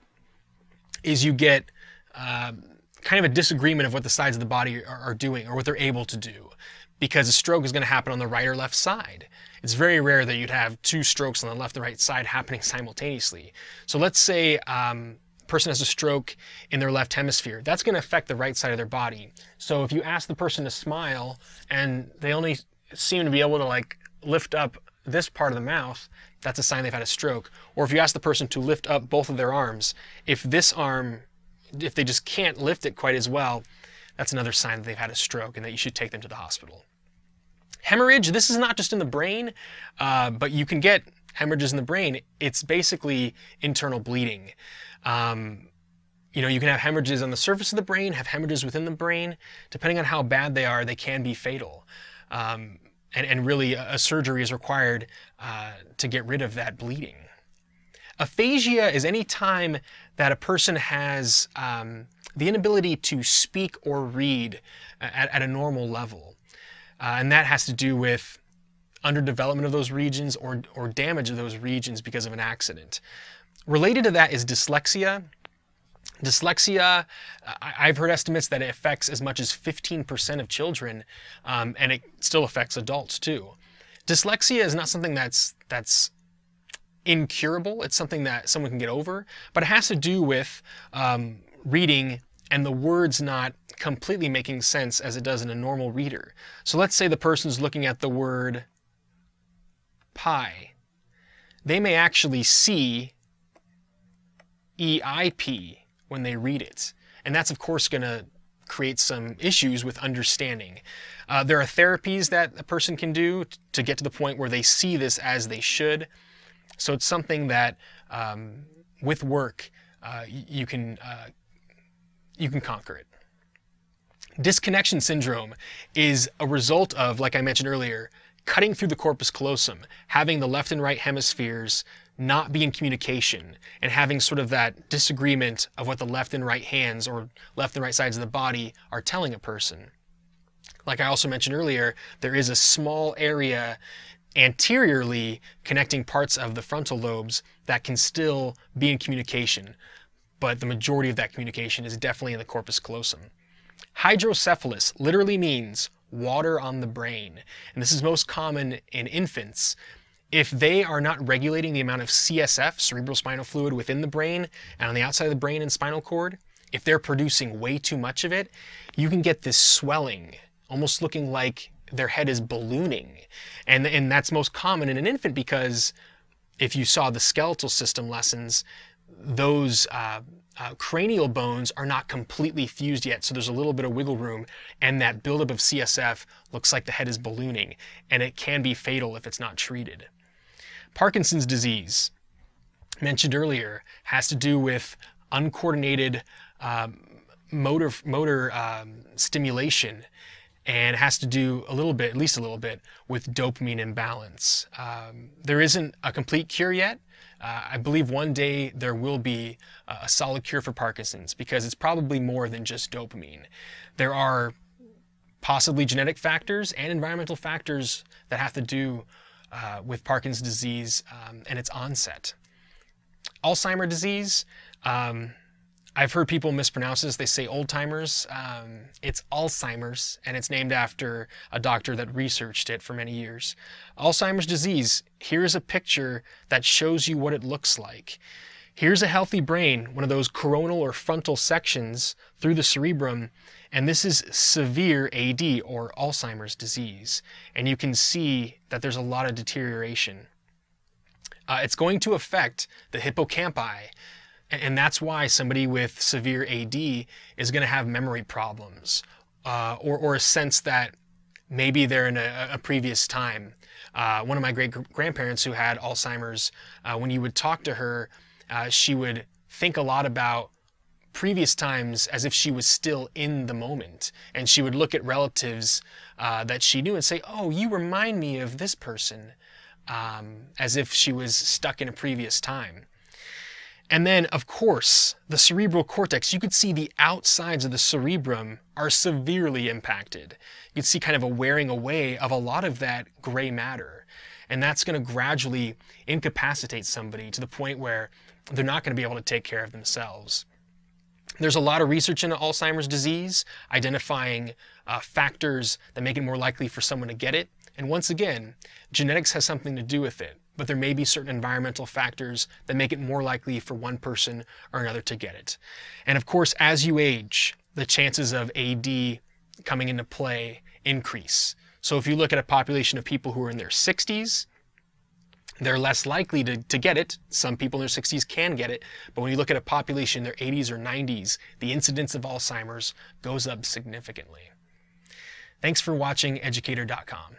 is you get kind of a disagreement of what the sides of the body are doing or what they're able to do, because a stroke is going to happen on the right or left side. It's very rare that you'd have two strokes on the left and right side happening simultaneously. So let's say a person has a stroke in their left hemisphere. That's going to affect the right side of their body. So if you ask the person to smile and they only seem to be able to lift up this part of the mouth, that's a sign they've had a stroke. Or if you ask the person to lift up both of their arms, if they just can't lift it quite as well, that's another sign that they've had a stroke and that you should take them to the hospital. Hemorrhage, this is not just in the brain, but you can get hemorrhages in the brain. It's basically internal bleeding. You can have hemorrhages on the surface of the brain, have hemorrhages within the brain. Depending on how bad they are, they can be fatal. And really, a surgery is required to get rid of that bleeding. Aphasia is any time that a person has the inability to speak or read at a normal level. And that has to do with underdevelopment of those regions or damage of those regions because of an accident. Related to that is dyslexia. Dyslexia, I've heard estimates that it affects as much as 15% of children, and it still affects adults too. Dyslexia is not something that's incurable. It's something that someone can get over, but it has to do with reading and the words not completely making sense as it does in a normal reader. So let's say the person's looking at the word pie. They may actually see E-I-P when they read it. And that's, of course, going to create some issues with understanding. There are therapies that a person can do to get to the point where they see this as they should. So it's something that, with work, you can conquer it. Disconnection syndrome is a result of, like I mentioned earlier, cutting through the corpus callosum, having the left and right hemispheres not be in communication, and having sort of that disagreement of what the left and right hands or left and right sides of the body are telling a person. Like I also mentioned earlier, there is a small area anteriorly connecting parts of the frontal lobes that can still be in communication, but the majority of that communication is definitely in the corpus callosum. Hydrocephalus literally means water on the brain, and this is most common in infants. If they are not regulating the amount of CSF, cerebral spinal fluid, within the brain and on the outside of the brain and spinal cord, if they're producing way too much of it, you can get this swelling, almost looking like their head is ballooning. And that's most common in an infant because if you saw the skeletal system lessons, those cranial bones are not completely fused yet, so there's a little bit of wiggle room, and that buildup of CSF looks like the head is ballooning, and it can be fatal if it's not treated. Parkinson's disease, mentioned earlier, has to do with uncoordinated motor stimulation, and has to do a little bit, at least a little bit, with dopamine imbalance. There isn't a complete cure yet. I believe one day there will be a solid cure for Parkinson's because it's probably more than just dopamine. There are possibly genetic factors and environmental factors that have to do with Parkinson's disease and its onset. Alzheimer's disease, I've heard people mispronounce this. They say old-timers. It's Alzheimer's, and it's named after a doctor that researched it for many years. Alzheimer's disease, here's a picture that shows you what it looks like. Here's a healthy brain, one of those coronal or frontal sections through the cerebrum, and this is severe AD or Alzheimer's disease. And you can see that there's a lot of deterioration. It's going to affect the hippocampi. And that's why somebody with severe AD is going to have memory problems or a sense that maybe they're in a previous time. One of my great-grandparents who had Alzheimer's, when you would talk to her, she would think a lot about previous times as if she was still in the moment. And she would look at relatives that she knew and say, "Oh, you remind me of this person," as if she was stuck in a previous time. And then, of course, the cerebral cortex. You could see the outsides of the cerebrum are severely impacted. You could see kind of a wearing away of a lot of that gray matter. And that's going to gradually incapacitate somebody to the point where they're not going to be able to take care of themselves. There's a lot of research into Alzheimer's disease, identifying factors that make it more likely for someone to get it. And once again, genetics has something to do with it, but there may be certain environmental factors that make it more likely for one person or another to get it. And of course, as you age, the chances of AD coming into play increase. So if you look at a population of people who are in their 60s, they're less likely to get it. Some people in their 60s can get it, but when you look at a population in their 80s or 90s, the incidence of Alzheimer's goes up significantly. Thanks for watching Educator.com.